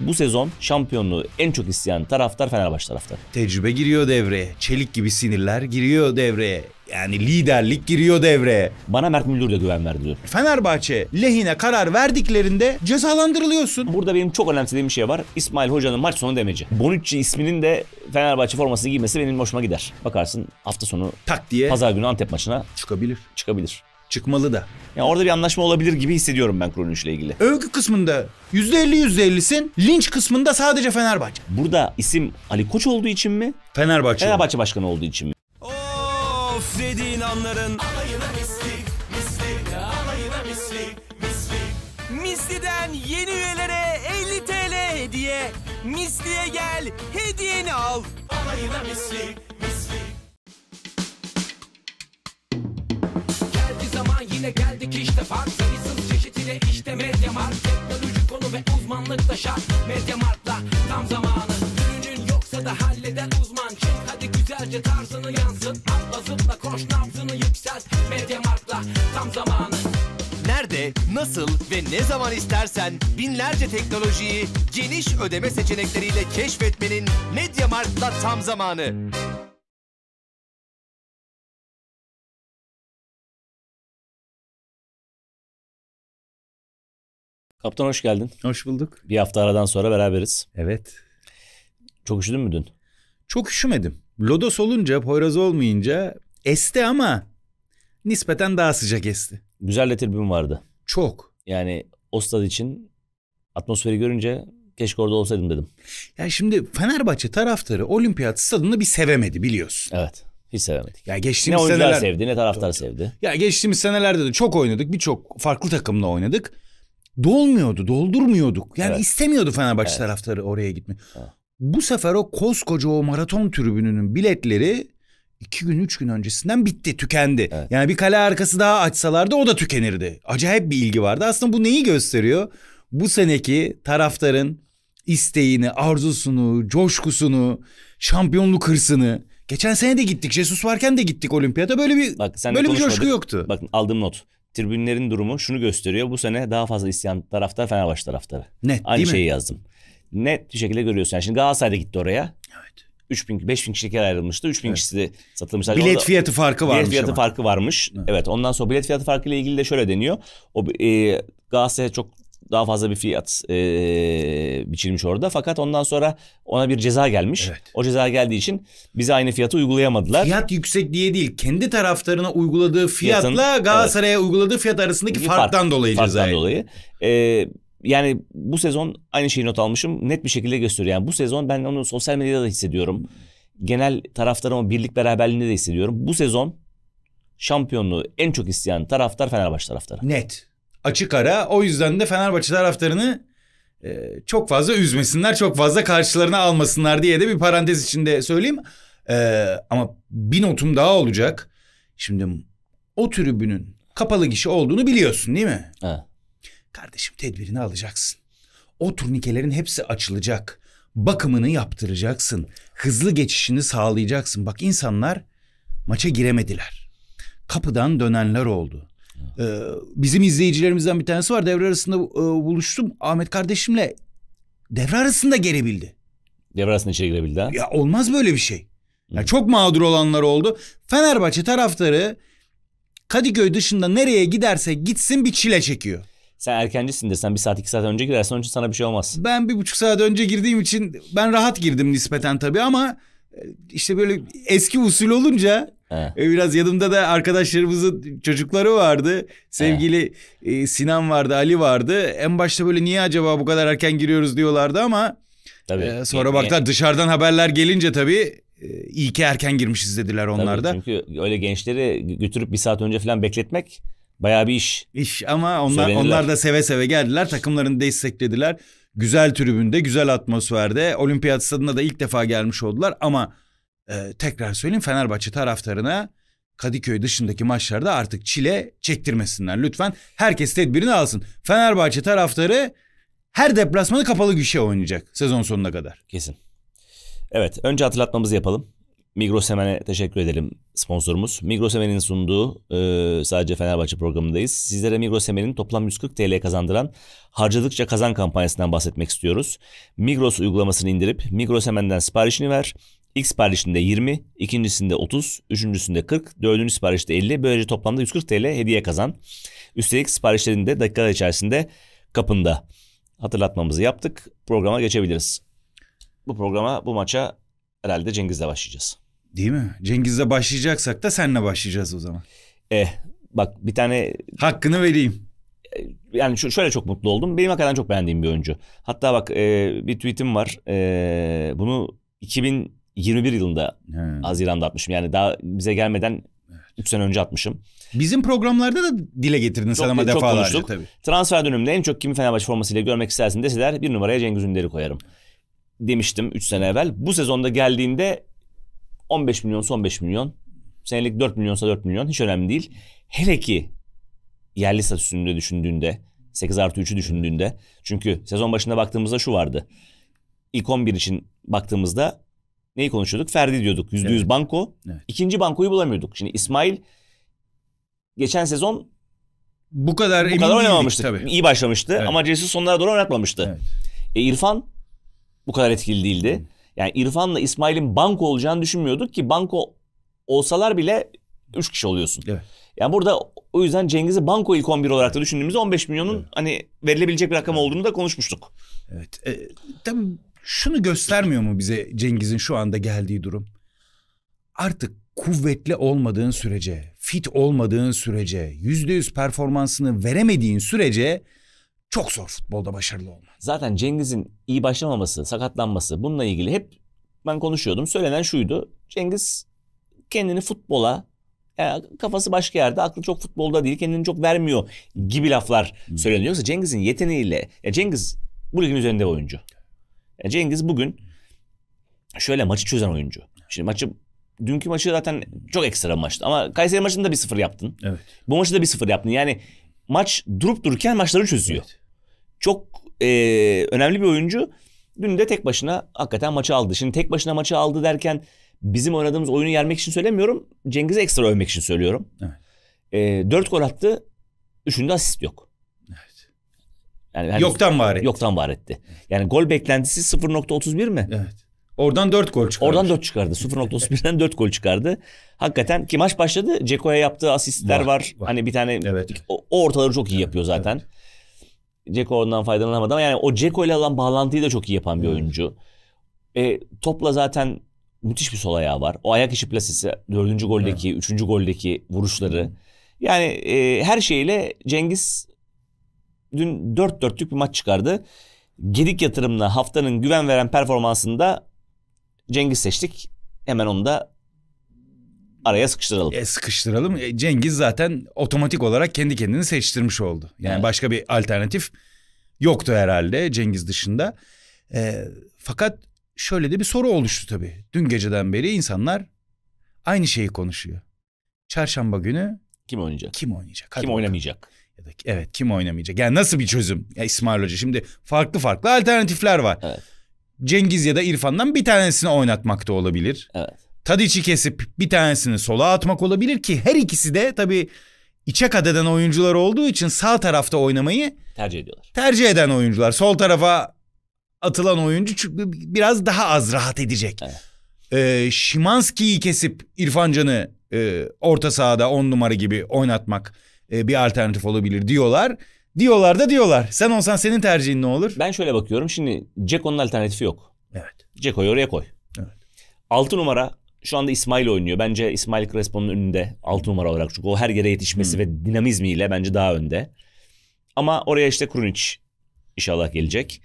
Bu sezon şampiyonluğu en çok isteyen taraftar Fenerbahçe taraftarı. Tecrübe giriyor devreye. Çelik gibi sinirler giriyor devreye. Yani liderlik giriyor devreye. Bana Mert Müldür de güven verdi diyor. Fenerbahçe lehine karar verdiklerinde cezalandırılıyorsun. Burada benim çok önemsediğim bir şey var. İsmail Hoca'nın maç sonu demeci. Bonucci isminin de Fenerbahçe formasını giymesi benim hoşuma gider. Bakarsın hafta sonu tak diye pazar günü Antep maçına çıkabilir. Çıkmalı da. Yani orada bir anlaşma olabilir gibi hissediyorum ben Kronos'la ilgili. Övgü kısmında %50'sin, linç kısmında sadece Fenerbahçe. Burada isim Ali Koç olduğu için mi? Fenerbahçe başkanı olduğu için mi? Of dediğin anların alayına misli, alayına misli. Misli'den yeni üyelere 50 TL hediye. Misli'ye gel, hediyeni al. Alayına misli. Geldik işte fark sayısız çeşitine işte MediaMarkt teknoloji konu ve uzmanlıkta şart MediaMarkt'la tam zamanı ürünün yoksa da halleden uzman çık hadi güzelce tarzını yansıt atla zıpla koş nabzını yükselt MediaMarkt'la tam zamanı. Nerede, nasıl ve ne zaman istersen binlerce teknolojiyi geniş ödeme seçenekleriyle keşfetmenin MediaMarkt'la tam zamanı. Kaptan hoş geldin. Hoş bulduk. Bir hafta aradan sonra beraberiz. Evet. Çok üşüdün mü dün? Çok üşümedim. Lodos olunca, Poyraz olmayınca esti ama nispeten daha sıcak esti. Güzel de tribün vardı. Çok. Yani o stad için atmosferi görünce keşke orada olsaydım dedim. Yani şimdi Fenerbahçe taraftarı Olimpiyat stadını bir sevemedi biliyorsun. Evet. Hiç sevemedik. Ya geçtiğimiz ne oyuncular sevdi ne taraftar sevdi. Ya geçtiğimiz senelerde de çok oynadık. Birçok farklı takımla oynadık. Dolmuyordu, doldurmuyorduk. Yani evet. İstemiyordu Fenerbahçe evet. Taraftarı oraya gitme. Evet. Bu sefer o koskoca o maraton tribününün biletleri 2-3 gün öncesinden bitti, tükendi. Evet. Yani bir kale arkası daha açsalardı o da tükenirdi. Acayip bir ilgi vardı. Aslında bu neyi gösteriyor? Bu seneki taraftarın isteğini, arzusunu, coşkusunu, şampiyonluk hırsını. Geçen sene de gittik. Jesus varken de gittik Olimpiyata. Böyle bir coşku yoktu. Bakın aldığım not. Tribünlerin durumu şunu gösteriyor. Bu sene daha fazla isteyen taraftar Fenerbahçe taraftarı. Net, aynı şeyi yazdım. Net bir şekilde görüyorsun. Yani şimdi Galatasaray'da gitti oraya. Evet. 3.000-5.000 kişilik ayrılmıştı. 3.000 evet. Kişisi satılmış. Bilet orada, fiyatı farkı varmış. Bilet fiyatı ama. Farkı varmış. Evet. Evet. Ondan sonra bilet fiyatı farkı ile ilgili de şöyle deniyor. O Galatasaray'a çok daha fazla bir fiyat biçilmiş orada. Fakat ondan sonra ona bir ceza gelmiş. Evet. O ceza geldiği için bize aynı fiyatı uygulayamadılar. Fiyat yüksek diye değil. Kendi taraftarına uyguladığı fiyatla Galatasaray'a evet. Uyguladığı fiyat arasındaki farktan dolayı ceza. Yani bu sezon aynı şeyi not almışım. Net bir şekilde gösteriyor. Yani bu sezon ben onu sosyal medyada da hissediyorum. Genel taraftarın o birlik beraberliğinde de hissediyorum. Bu sezon şampiyonluğu en çok isteyen taraftar Fenerbahçe taraftarı. Net. Açık ara. O yüzden de Fenerbahçe taraftarını çok fazla üzmesinler, çok fazla karşılarına almasınlar diye de bir parantez içinde söyleyeyim. Ama bir notum daha olacak. Şimdi o tribünün kapalı gişe olduğunu biliyorsun değil mi? Ha. Kardeşim tedbirini alacaksın. O turnikelerin hepsi açılacak. Bakımını yaptıracaksın. Hızlı geçişini sağlayacaksın. Bak insanlar maça giremediler. Kapıdan dönenler oldu. Bizim izleyicilerimizden bir tanesi var. Devre arasında buluştum Ahmet kardeşimle. Devre arasında gelebildi. Devre arasında içeri girebildi ha? Ya olmaz böyle bir şey. Yani çok mağdur olanlar oldu. Fenerbahçe taraftarı Kadıköy dışında nereye giderse gitsin bir çile çekiyor. Sen erkencisin de sen 1 saat 2 saat önce girersen onun için sana bir şey olmaz. Ben 1,5 saat önce girdiğim için ben rahat girdim nispeten tabii ama işte böyle eski usul olunca biraz yanımda da arkadaşlarımızın çocukları vardı. Sevgili Sinan vardı, Ali vardı. En başta böyle niye acaba bu kadar erken giriyoruz diyorlardı ama tabii. Sonra baktılar dışarıdan haberler gelince tabii iyi ki erken girmişiz dediler onlar da. Çünkü öyle gençleri götürüp 1 saat önce falan bekletmek bayağı bir iş. İş ama onlar da seve seve geldiler. Takımlarını desteklediler. Güzel tribünde, güzel atmosferde. Olimpiyat stadına da ilk defa gelmiş oldular ama tekrar söyleyeyim Fenerbahçe taraftarına Kadıköy dışındaki maçlarda artık çile çektirmesinler. Lütfen herkes tedbirini alsın. Fenerbahçe taraftarı her deplasmanı kapalı gişe oynayacak sezon sonuna kadar. Kesin. Evet önce hatırlatmamızı yapalım. Migros Hemen'e teşekkür edelim, sponsorumuz. Migros Hemen'in sunduğu sadece Fenerbahçe programındayız. Sizlere Migros Hemen'in toplam 140 TL kazandıran harcadıkça kazan kampanyasından bahsetmek istiyoruz. Migros uygulamasını indirip Migros Hemen'den siparişini ver. İlk siparişinde 20, ikincisinde 30, üçüncüsünde 40, dördüncü siparişte 50. Böylece toplamda 140 TL hediye kazan. Üstelik siparişlerin de dakikalar içerisinde kapında. Hatırlatmamızı yaptık. Programa geçebiliriz. Bu programa, bu maça herhalde Cengiz'le başlayacağız. Değil mi? Cengiz'le başlayacaksak da seninle başlayacağız o zaman. Bak bir tane... Hakkını vereyim. Yani şöyle çok mutlu oldum. Benim hakikaten çok beğendiğim bir oyuncu. Hatta bak bir tweetim var. Bunu 2021 yılında Haziran'da atmışım. Yani daha bize gelmeden 3 sene önce atmışım. Bizim programlarda da dile getirdin sen ama defalarca tabii. Transfer döneminde en çok kimi Fenerbahçe formasıyla görmek istersin deseler bir numaraya Cengiz Ünder'i koyarım demiştim 3 sene evvel. Bu sezonda geldiğinde 15 milyon son 5 milyon. Senelik 4 milyonsa 4 milyon hiç önemli değil. Hele ki yerli statüsünde düşündüğünde 8+3'ü düşündüğünde. Çünkü sezon başında baktığımızda şu vardı. İlk 11 için baktığımızda neyi konuşuyorduk? Ferdi diyorduk. %100 evet. Banko. Evet. İkinci Banko'yu bulamıyorduk. Şimdi İsmail geçen sezon bu kadar oynamamıştı. Tabii. İyi başlamıştı evet. Ama Cesus sonlara doğru oynatmamıştı. Evet. İrfan bu kadar etkili değildi. Evet. Yani İrfan'la İsmail'in banko olacağını düşünmüyorduk ki banko olsalar bile 3 kişi oluyorsun. Evet. Yani burada o yüzden Cengiz'i banko ilk 11 olarak da düşündüğümüzde 15 milyonun evet. Hani verilebilecek bir rakam evet. Olduğunu da konuşmuştuk. Evet. Tabii şunu göstermiyor mu bize Cengiz'in şu anda geldiği durum? Artık kuvvetli olmadığın sürece, fit olmadığın sürece, %100 performansını veremediğin sürece çok zor futbolda başarılı olma. Zaten Cengiz'in iyi başlamaması, sakatlanması bununla ilgili hep ben konuşuyordum. Söylenen şuydu. Cengiz kendini futbola, yani kafası başka yerde, aklı çok futbolda değil, kendini çok vermiyor gibi laflar söyleniyor. Yoksa Cengiz'in yeteneğiyle, ya Cengiz bu ligin üzerinde oyuncu. Yani Cengiz bugün şöyle maçı çözen oyuncu. Şimdi dünkü maçı zaten çok ekstra maçtı ama Kayseri maçında 1-0 yaptın. Evet. Bu maçı da 1-0 yaptın. Yani maç durup dururken maçları çözüyor. Evet. Çok önemli bir oyuncu. Dün de tek başına hakikaten maçı aldı. Şimdi tek başına maçı aldı derken bizim oynadığımız oyunu yermek için söylemiyorum. Cengiz'i ekstra övmek için söylüyorum. Evet. 4 gol attı. 3'ünde asist yok. Evet. Yani yoktan var etti. Yani gol beklentisi 0.31 mi? Evet. Oradan 4 gol çıkardı. 0.31'den 4 gol çıkardı. Hakikaten ki maç başladı. Ceko'ya yaptığı asistler var. Hani bir tane evet. O ortaları çok iyi yapıyor zaten. Evet. Ceko ondan faydalanamadı ama yani o Ceko ile olan bağlantıyı da çok iyi yapan bir oyuncu. Topla zaten müthiş bir sol ayağı var. O ayak içi plasesi 4. goldeki, 3. goldeki vuruşları. Yani her şeyle Cengiz dün 4-4'lük bir maç çıkardı. Gedik yatırımla haftanın güven veren performansında Cengiz seçtik. Hemen onu da araya sıkıştıralım. Sıkıştıralım. Cengiz zaten otomatik olarak kendi kendini seçtirmiş oldu. Yani başka bir alternatif yoktu herhalde Cengiz dışında. Fakat şöyle de bir soru oluştu tabii. Dün geceden beri insanlar aynı şeyi konuşuyor. Çarşamba günü kim oynayacak? Kim oynayacak? Hadi kim oynamayacak? Evet, kim oynamayacak? Yani nasıl bir çözüm? Ya İsmail Hoca şimdi farklı alternatifler var. Evet. Cengiz ya da İrfan'dan bir tanesini oynatmak da olabilir. Evet. Tadiç'i kesip bir tanesini sola atmak olabilir ki her ikisi de tabii içe kat eden oyuncular olduğu için sağ tarafta oynamayı tercih ediyorlar. Tercih eden oyuncular. Sol tarafa atılan oyuncu çünkü biraz daha az rahat edecek. Evet. Şimanski'yi kesip İrfan Can'ı orta sahada 10 numara gibi oynatmak bir alternatif olabilir diyorlar. Diyorlar. Sen olsan senin tercihin ne olur? Ben şöyle bakıyorum. Şimdi Ceko'nun alternatifi yok. Evet. Ceko'yu oraya koy. Evet. 6 numara şu anda İsmail oynuyor. Bence İsmail Crespo'nun önünde 6 numara olarak. Çünkü o her yere yetişmesi ve dinamizmiyle bence daha önde. Ama oraya işte Krunic inşallah gelecek.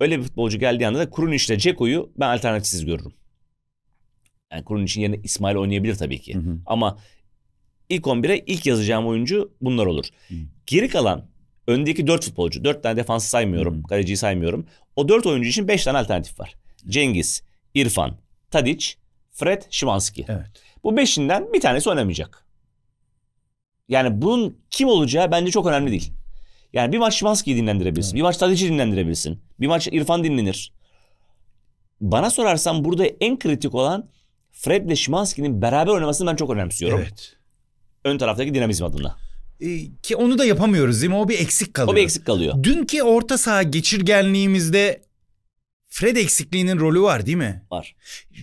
Öyle bir futbolcu geldiği anda da Krunic ile Ceko'yu ben alternatifsiz görürüm. Yani Krunic'in yerine İsmail oynayabilir tabii ki. Ama ilk 11'e ilk yazacağım oyuncu bunlar olur. Geri kalan öndeki 4 futbolcu. 4 tane defansı saymıyorum. Kaleciyi saymıyorum. O 4 oyuncu için 5 tane alternatif var. Cengiz, İrfan, Tadiç, Fred, Şimanski. Evet. Bu 5'inden bir tanesi oynamayacak. Yani bunun kim olacağı bence çok önemli değil. Yani bir maç Şimanski'yi dinlendirebilirsin. Evet. Bir maç Tadiç'i dinlendirebilirsin. Bir maç İrfan dinlenir. Bana sorarsan burada en kritik olan Fred ile Szymanski'nin beraber oynamasını ben çok önemsiyorum. Evet. Ön taraftaki dinamizm adına. Ki onu da yapamıyoruz değil mi? O bir eksik kalıyor. O bir eksik kalıyor. Dünkü orta saha geçirgenliğimizde Fred eksikliğinin rolü var değil mi? Var.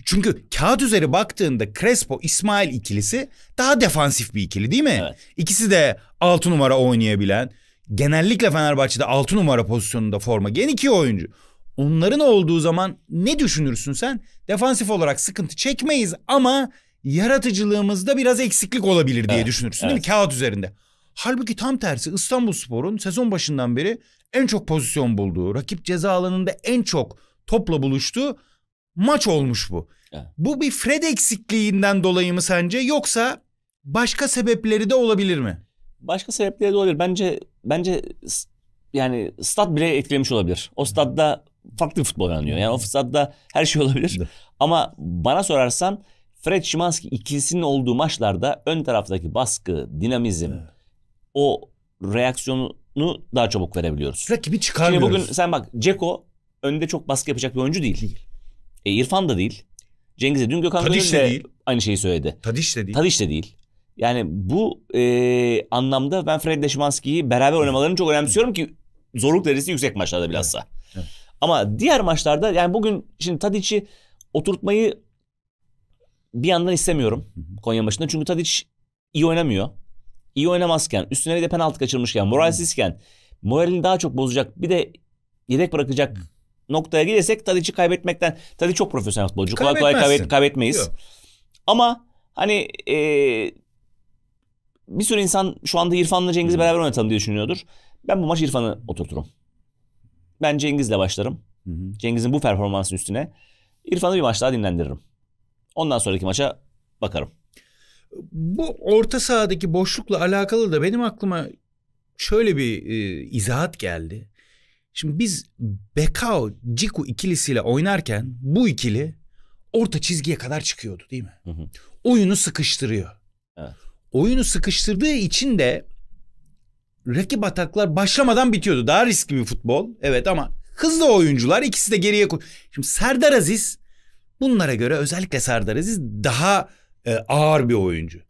Çünkü kağıt üzeri baktığında Crespo-İsmail ikilisi daha defansif bir ikili değil mi? Evet. İkisi de 6 numara oynayabilen, genellikle Fenerbahçe'de 6 numara pozisyonunda forma giyen iki oyuncu. Onların olduğu zaman ne düşünürsün sen? Defansif olarak sıkıntı çekmeyiz ama yaratıcılığımızda biraz eksiklik olabilir diye düşünürsün değil mi? Kağıt üzerinde. Halbuki tam tersi, İstanbulspor'un sezon başından beri en çok pozisyon bulduğu, rakip ceza alanında en çok topla buluştuğu maç olmuş bu. Evet. Bu bir Fred eksikliğinden dolayı mı sence, yoksa başka sebepleri de olabilir mi? Başka sebepleri de olabilir. Bence yani stat bile etkilemiş olabilir. O statta farklı futbol oynanıyor. Yani o statta her şey olabilir. Evet. Ama bana sorarsan Fred Szymanski ikilisinin olduğu maçlarda ön taraftaki baskı, dinamizm, evet, o reaksiyonu daha çabuk verebiliyoruz. Rakibi çıkarmıyoruz. Şimdi bugün sen bak, Dzeko önde çok baskı yapacak bir oyuncu değil. İrfan da değil. Cengiz'e dün Gökhan Gönül de aynı şeyi söyledi. Tadiç de değil. Tadiç de değil. Yani bu anlamda ben Fred ile Szymanski'yi beraber oynamalarını çok önemsiyorum ki zorluk derecesi yüksek maçlarda bilhassa. Evet. Evet. Ama diğer maçlarda yani bugün şimdi Tadiç'i oturtmayı bir yandan istemiyorum Konya maçında. Çünkü Tadiç iyi oynamıyor. İyi oynamazken, üstüne bir de penaltı kaçırmışken, moralsizken, moralini daha çok bozacak, bir de yedek bırakacak noktaya gelirsek Tadiç'i kaybetmekten... Tadiç çok profesyonel futbolcu. Kolay kolay kaybetmeyiz. Yok. Ama hani bir sürü insan şu anda İrfan'la Cengiz'i beraber oynatalım diye düşünüyordur. Ben bu maç İrfan'ı oturturum. Ben Cengiz'le başlarım. Cengiz'in bu performansının üstüne İrfan'ı bir maç daha dinlendiririm. Ondan sonraki maça bakarım. Bu orta sahadaki boşlukla alakalı da benim aklıma şöyle bir izahat geldi. Şimdi biz Bekao-Ciku ikilisiyle oynarken bu ikili orta çizgiye kadar çıkıyordu değil mi? Hı hı. Oyunu sıkıştırıyor. Evet. Oyunu sıkıştırdığı için de rakip ataklar başlamadan bitiyordu. Daha riskli bir futbol. Evet ama hızlı oyuncular, ikisi de geriye koy. Şimdi Serdar Aziz bunlara göre, özellikle Serdar Aziz daha ağır bir oyuncu.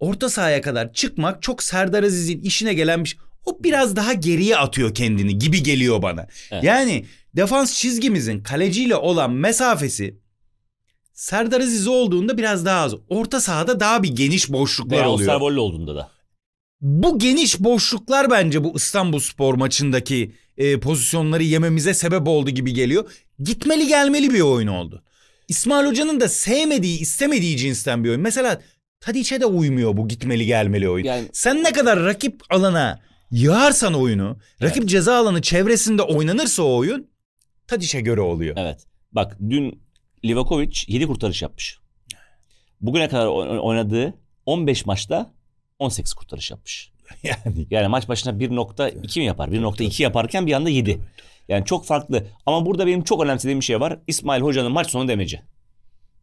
Orta sahaya kadar çıkmak çok Serdar Aziz'in işine gelen bir şey. O biraz daha geriye atıyor kendini gibi geliyor bana. Evet. Yani defans çizgimizin kaleciyle olan mesafesi Serdar Aziz olduğunda biraz daha az. Orta sahada daha bir geniş boşluklar oluyor. Sarvolle olduğunda da. Bu geniş boşluklar bence bu İstanbulspor maçındaki pozisyonları yememize sebep oldu gibi geliyor. Gitmeli gelmeli bir oyun oldu. İsmail Hoca'nın da sevmediği, istemediği cinsten bir oyun. Mesela Tadiç'e de uymuyor bu gitmeli gelmeli oyun. Yani, sen ne kadar rakip alana yağarsan oyunu, rakip ceza alanı çevresinde oynanırsa o oyun Tadiç'e göre oluyor. Evet. Bak dün Livakovic 7 kurtarış yapmış. Bugüne kadar oynadığı 15 maçta 18 kurtarış yapmış. Yani maç başına 1.2 mi yapar? 1.2 yaparken bir anda 7. Yani çok farklı. Ama burada benim çok önemsediğim bir şey var. İsmail Hoca'nın maç sonu demeci.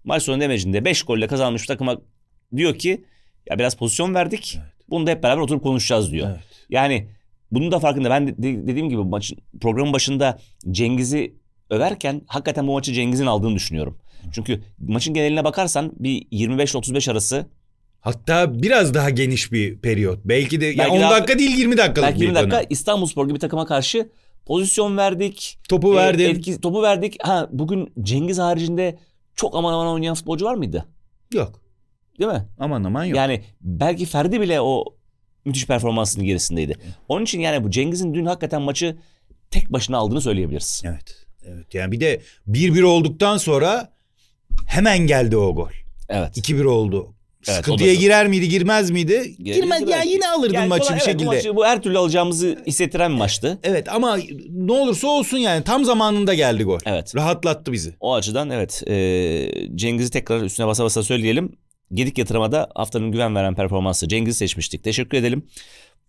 Maç sonu demecinde 5 golle kazanmış bir takıma diyor ki ya biraz pozisyon verdik. Evet. Bunu da hep beraber oturup konuşacağız diyor. Evet. Yani bunun da farkında. Ben dediğim gibi programın başında Cengiz'i överken hakikaten bu maçı Cengiz'in aldığını düşünüyorum. Çünkü maçın geneline bakarsan bir 25-35 arası, hatta biraz daha geniş bir periyot. Belki de yani 10 dakika değil 20 dakikalık. Belki 20 dakika İstanbulspor gibi takıma karşı pozisyon verdik. Topu verdik. Topu verdik. Ha, bugün Cengiz haricinde çok aman aman oynayan futbolcu var mıydı? Yok. Değil mi? Aman aman yok. Yani belki Ferdi bile o müthiş performansının gerisindeydi. Onun için yani bu Cengiz'in dün hakikaten maçı tek başına aldığını söyleyebiliriz. Evet. Evet. Yani bir de 1-1 olduktan sonra hemen geldi o gol. Evet. 2-1 oldu. Evet, sıkıntıya girer miydi, girmez miydi? Girmez ya, yine alırdın yani maçı bir şekilde. Maçı, bu her türlü alacağımızı hissettiren maçtı. Evet ama ne olursa olsun yani tam zamanında geldi gol. Evet. Rahatlattı bizi. O açıdan evet. Cengiz'i tekrar üstüne basa basa söyleyelim. Gedik yatırımada haftanın güven veren performansı Cengiz'i seçmiştik. Teşekkür edelim.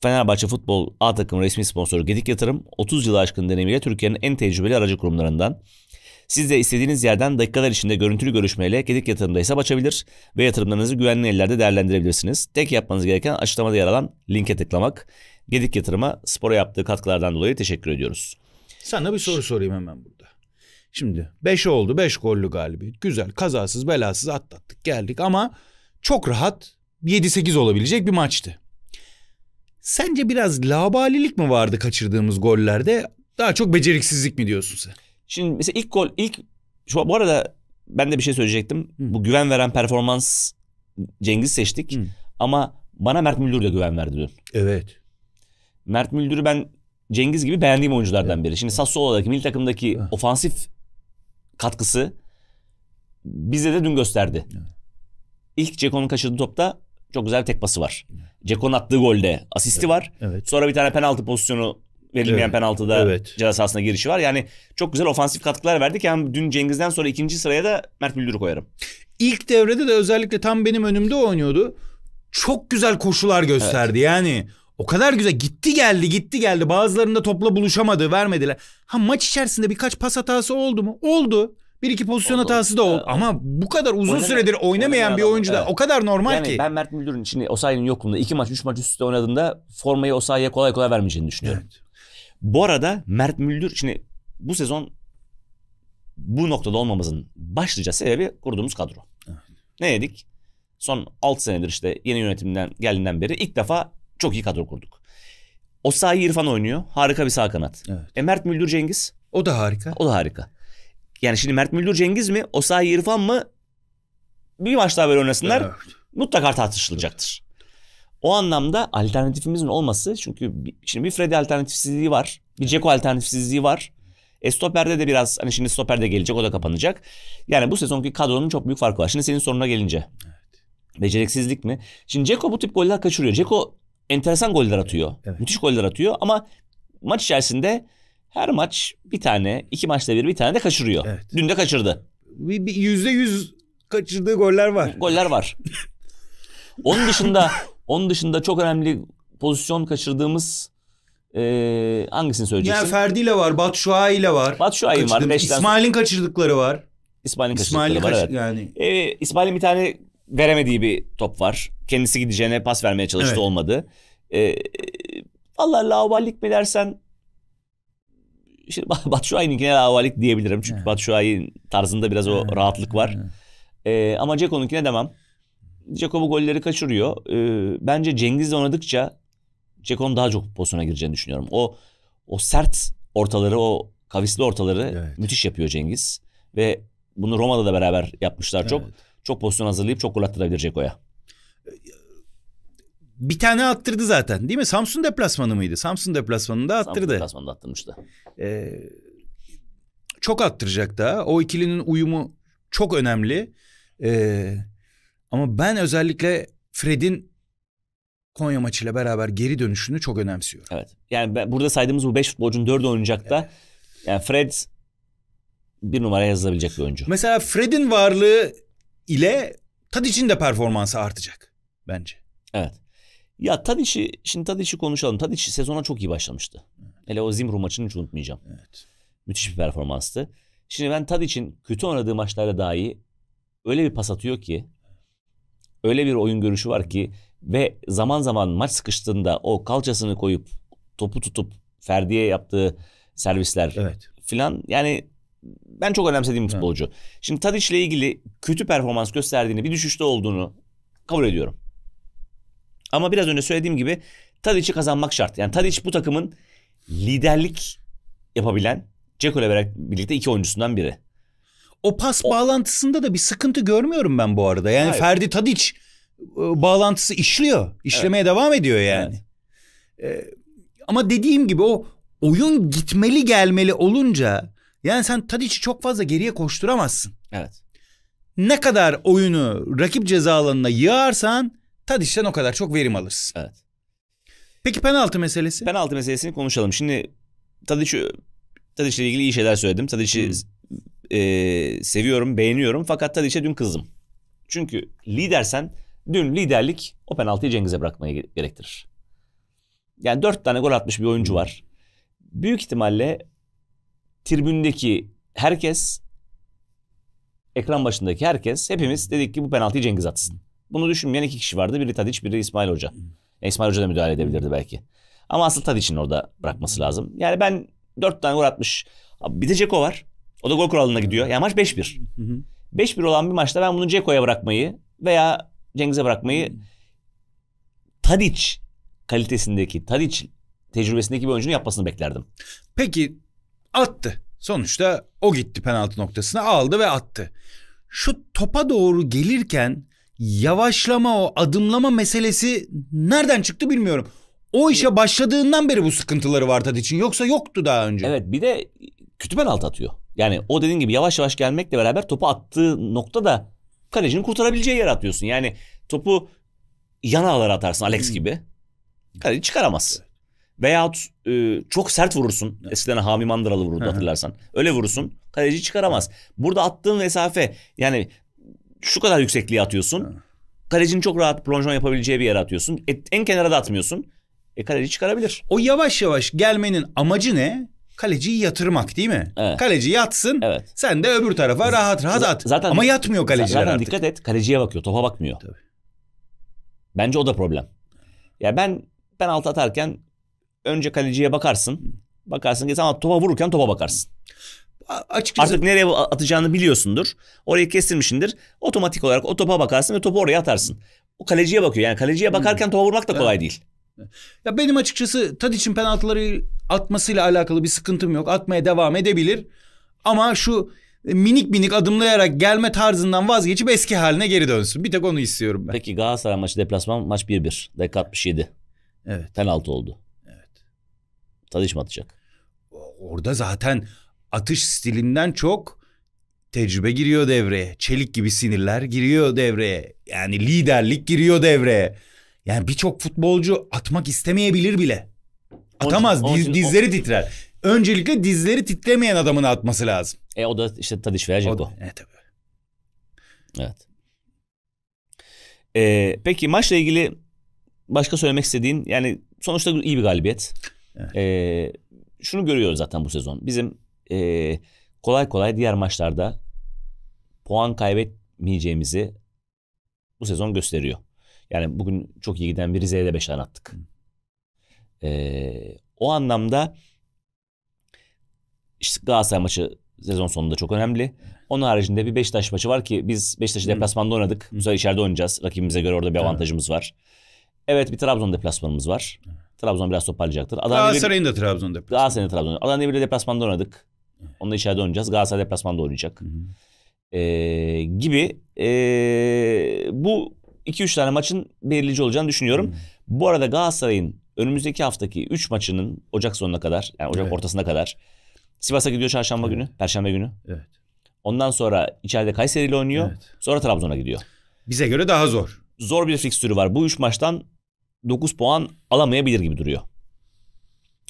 Fenerbahçe Futbol A takım resmi sponsoru Gedik Yatırım 30 yılı aşkın deneyimiyle Türkiye'nin en tecrübeli aracı kurumlarından. Siz de istediğiniz yerden dakikalar içinde görüntülü görüşmeyle Gedik Yatırım'da hesap açabilir ve yatırımlarınızı güvenli ellerde değerlendirebilirsiniz. Tek yapmanız gereken açıklamada yer alan linke tıklamak. Gedik Yatırım'a spora yaptığı katkılardan dolayı teşekkür ediyoruz. Sana bir soru sorayım hemen burada. Şimdi 5 oldu, 5 gollü galibiyet. Güzel, kazasız belasız atlattık geldik ama çok rahat 7-8 olabilecek bir maçtı. Sence biraz laubalilik mi vardı kaçırdığımız gollerde? Daha çok beceriksizlik mi diyorsun sen? Şimdi mesela ilk gol, bu arada ben de bir şey söyleyecektim. Bu güven veren performans Cengiz seçtik. Ama bana Mert Müldür de güven verdi dün. Evet. Mert Müldür'ü ben Cengiz gibi beğendiğim oyunculardan biri. Şimdi Sassuolo'daki milli takımdaki ofansif katkısı bize de dün gösterdi. İlk Ceko'nun kaçırdığı topta çok güzel bir tek pası var. Ceko'nun attığı golde asisti var. Sonra bir tane penaltı pozisyonu verilmeyen penaltıda ceza sahasına girişi var. Yani çok güzel ofansif katkılar verdik. Yani dün Cengiz'den sonra ikinci sıraya da Mert Müldür'ü koyarım. İlk devrede de özellikle tam benim önümde oynuyordu. Çok güzel koşular gösterdi. Yani o kadar güzel gitti geldi. Bazılarında topla buluşamadı, vermediler. Ha, maç içerisinde birkaç pas hatası oldu mu? Oldu. Bir iki pozisyon hatası da oldu. Ama bu kadar uzun süredir oynamayan bir oyuncu da o kadar normal yani ki. Ben Mert Müldür'ün şimdi Osayi'nin yokluğunda 2 maç 3 maç üst üste oynadığında formayı Osayi'ye kolay kolay vermeyeceğini düşünüyorum. Bu arada Mert Müldür şimdi bu sezon bu noktada olmamızın başlıca sebebi kurduğumuz kadro. Ne dedik? Son 6 senedir işte yeni yönetimden geldiğinden beri ilk defa çok iyi kadro kurduk. Osayi İrfan oynuyor. Harika bir sağ kanat. Mert Müldür Cengiz. O da harika. O da harika. Yani şimdi Mert Müldür Cengiz mi? Osayi İrfan mı? Bir maç daha böyle oynasınlar. Mutlaka tartışılacaktır. O anlamda alternatifimizin olması, çünkü şimdi bir Freddy alternatifsizliği var. Bir Dzeko alternatifsizliği var. Stoper'de de biraz hani şimdi stoper'de gelecek, o da kapanacak. Yani bu sezonki kadronun çok büyük farkı var. Şimdi senin soruna gelince. Beceriksizlik mi? Şimdi Dzeko bu tip goller kaçırıyor. Dzeko enteresan goller atıyor. Müthiş goller atıyor ama maç içerisinde her maç bir tane, 2 maçta bir tane de kaçırıyor. Dün de kaçırdı. %100 kaçırdığı goller var. Goller var. Onun dışında çok önemli pozisyon kaçırdığımız hangisini söyleyeceksin? Yani Ferdi ile var, Batshuayi ile var. Batshuayi'nin var. İsmail'in kaçırdıkları var. İsmail'in bir tane veremediği bir top var. Kendisi gideceğine pas vermeye çalıştı, olmadı. Vallahi laubalik mi dersen, şimdi Batshuayi'ninkine laubalik diyebilirim. Çünkü Batshuayi'nin tarzında biraz o rahatlık var. Ama Ceko'nunkine demem. Dzeko bu golleri kaçırıyor. Bence Cengiz'le oynadıkça Ceko'nun daha çok pozisyona gireceğini düşünüyorum. O sert ortaları, o kavisli ortaları müthiş yapıyor Cengiz. Ve bunu Roma'da da beraber yapmışlar çok. Çok pozisyon hazırlayıp çok gol attırabilir Ceko'ya. Bir tane attırdı zaten değil mi? Samsun deplasmanı mıydı? Samsun deplasmanında attırdı. Samsun deplasmanında attırmıştı. Çok attıracak da. O ikilinin uyumu çok önemli. Ama ben özellikle Fred'in Konya maçıyla beraber geri dönüşünü çok önemsiyorum. Yani burada saydığımız bu 5 futbolcunun 4'ü oynayacak da yani Fred 1 numaraya yazılabilecek bir oyuncu. Mesela Fred'in varlığı ile Tadiç'in de performansı artacak bence. Ya Tadiç'i konuşalım. Tadiç sezona çok iyi başlamıştı. Hele o Zimru maçını hiç unutmayacağım. Müthiş bir performanstı. Şimdi ben Tadiç'in kötü oynadığı maçlarda dahi öyle bir pas atıyor ki, öyle bir oyun görüşü var ki ve zaman zaman maç sıkıştığında o kalçasını koyup topu tutup Ferdi'ye yaptığı servisler filan, yani ben çok önemsediğim futbolcu. Şimdi Tadiç'le ilgili kötü performans gösterdiğini, bir düşüşte olduğunu kabul ediyorum. Ama biraz önce söylediğim gibi Tadiç'i kazanmak şart. Yani Tadiç bu takımın liderlik yapabilen, Ceko'yla birlikte 2 oyuncusundan biri. O pas bağlantısında da bir sıkıntı görmüyorum ben bu arada. Yani Ferdi Tadiç bağlantısı işliyor. İşlemeye devam ediyor yani. Ama dediğim gibi o oyun gitmeli gelmeli olunca yani sen Tadiç'i çok fazla geriye koşturamazsın. Ne kadar oyunu rakip ceza alanına yığarsan Tadiç'ten o kadar çok verim alırsın. Peki penaltı meselesi? Penaltı meselesini konuşalım. Şimdi Tadiç'le ilgili iyi şeyler söyledim. Tadiç'i seviyorum, beğeniyorum. Fakat Tadiç'e dün kızdım. Çünkü lidersen dün liderlik o penaltıyı Cengiz'e bırakmayı gerektirir. Yani 4 tane gol atmış bir oyuncu var. Büyük ihtimalle tribündeki herkes, ekran başındaki herkes, hepimiz dedik ki bu penaltıyı Cengiz atsın. Bunu düşünmeyen 2 kişi vardı. Biri Tadiç, biri İsmail Hoca. İsmail Hoca da müdahale edebilirdi belki. Ama asıl Tadiç'in orada bırakması lazım. Yani ben 4 tane gol atmış. Bir de Dzeko var. O da gol kuralına gidiyor. Yani maç 5-1. 5-1 olan bir maçta ben bunu Ceko'ya bırakmayı veya Cengiz'e bırakmayı, Tadic kalitesindeki, Tadic tecrübesindeki bir oyuncunun yapmasını beklerdim. Peki attı. Sonuçta o gitti penaltı noktasına, aldı ve attı. Şu topa doğru gelirken yavaşlama, o adımlama meselesi nereden çıktı bilmiyorum. O işe başladığından beri bu sıkıntıları var Tadic'in. Yoksa yoktu daha önce. Evet, bir de kötü penaltı atıyor. Yani o dediğin gibi yavaş yavaş gelmekle beraber topu attığı nokta da kalecinin kurtarabileceği yere atıyorsun. Yani topu yan ağlara atarsın Alex gibi. Kaleci çıkaramaz. Veyahut çok sert vurursun. Eskiden Hami Mandıralı vururdu hatırlarsan. Öyle vurursun. Kaleci çıkaramaz. Burada attığın mesafe, yani şu kadar yüksekliğe atıyorsun. Kalecinin çok rahat plonjon yapabileceği bir yere atıyorsun. En kenara da atmıyorsun. Kaleci çıkarabilir. O yavaş yavaş gelmenin amacı ne? Kaleciyi yatırmak değil mi? Evet. Kaleci yatsın. Evet. Sen de öbür tarafa rahat rahat at. Zaten, ama yatmıyor kaleciler zaten artık. Dikkat et. Kaleciye bakıyor. Topa bakmıyor. Tabii. Bence o da problem. Ya ben penaltı atarken önce kaleciye bakarsın. Bakarsın ki ama topa vururken topa bakarsın. Açıkçası artık nereye atacağını biliyorsundur. Orayı kestirmişsindir. Otomatik olarak o topa bakarsın ve topu oraya atarsın. O kaleciye bakıyor. Yani kaleciye bakarken topa vurmak da kolay değil. Ya benim açıkçası Tadic'in penaltıları atmasıyla alakalı bir sıkıntım yok. Atmaya devam edebilir. Ama şu minik minik adımlayarak gelme tarzından vazgeçip eski haline geri dönsün. Bir tek onu istiyorum ben. Peki Galatasaray maçı deplasman, maç 1-1. Dakika 67. Evet. Penaltı oldu. Evet. Tadic mi atacak? Orada zaten atış stilinden çok tecrübe giriyor devreye. Çelik gibi sinirler giriyor devreye. Yani liderlik giriyor devreye. Yani birçok futbolcu atmak istemeyebilir bile. Atamaz. Dizleri titrer. Öncelikle dizleri titremeyen adamın atması lazım. O da işte Tadic veya Ceko. Tabii. Evet. Peki maçla ilgili başka söylemek istediğin, yani sonuçta iyi bir galibiyet. Evet. Şunu görüyoruz zaten bu sezon. Bizim kolay kolay diğer maçlarda puan kaybetmeyeceğimizi bu sezon gösteriyor. Yani bugün çok iyi giden bir Rize'ye de 5 tane attık. O anlamda işte Galatasaray maçı sezon sonunda çok önemli. Onun haricinde bir Beşiktaş maçı var ki biz Beşiktaş'ı deplasmanda oynadık. Bu sefer içeride oynayacağız. Rakibimize göre orada bir avantajımız var. Evet, bir Trabzon deplasmanımız var. Trabzon biraz toparlayacaktır. Galatasaray'ın da Trabzon deplasmanı. Adana Demir'le deplasmanda oynadık. Onu da içeride oynayacağız. Galatasaray deplasmanda oynayacak. Gibi bu 2-3 tane maçın belirleyici olacağını düşünüyorum. Bu arada Galatasaray'ın önümüzdeki haftaki 3 maçının Ocak sonuna kadar, yani Ocak ortasına kadar, Sivas'a gidiyor çarşamba günü, perşembe günü. Evet. Ondan sonra içeride Kayseri'yle oynuyor. Evet. Sonra Trabzon'a gidiyor. Bize göre daha zor. Zor bir fikstürü var. Bu 3 maçtan 9 puan alamayabilir gibi duruyor.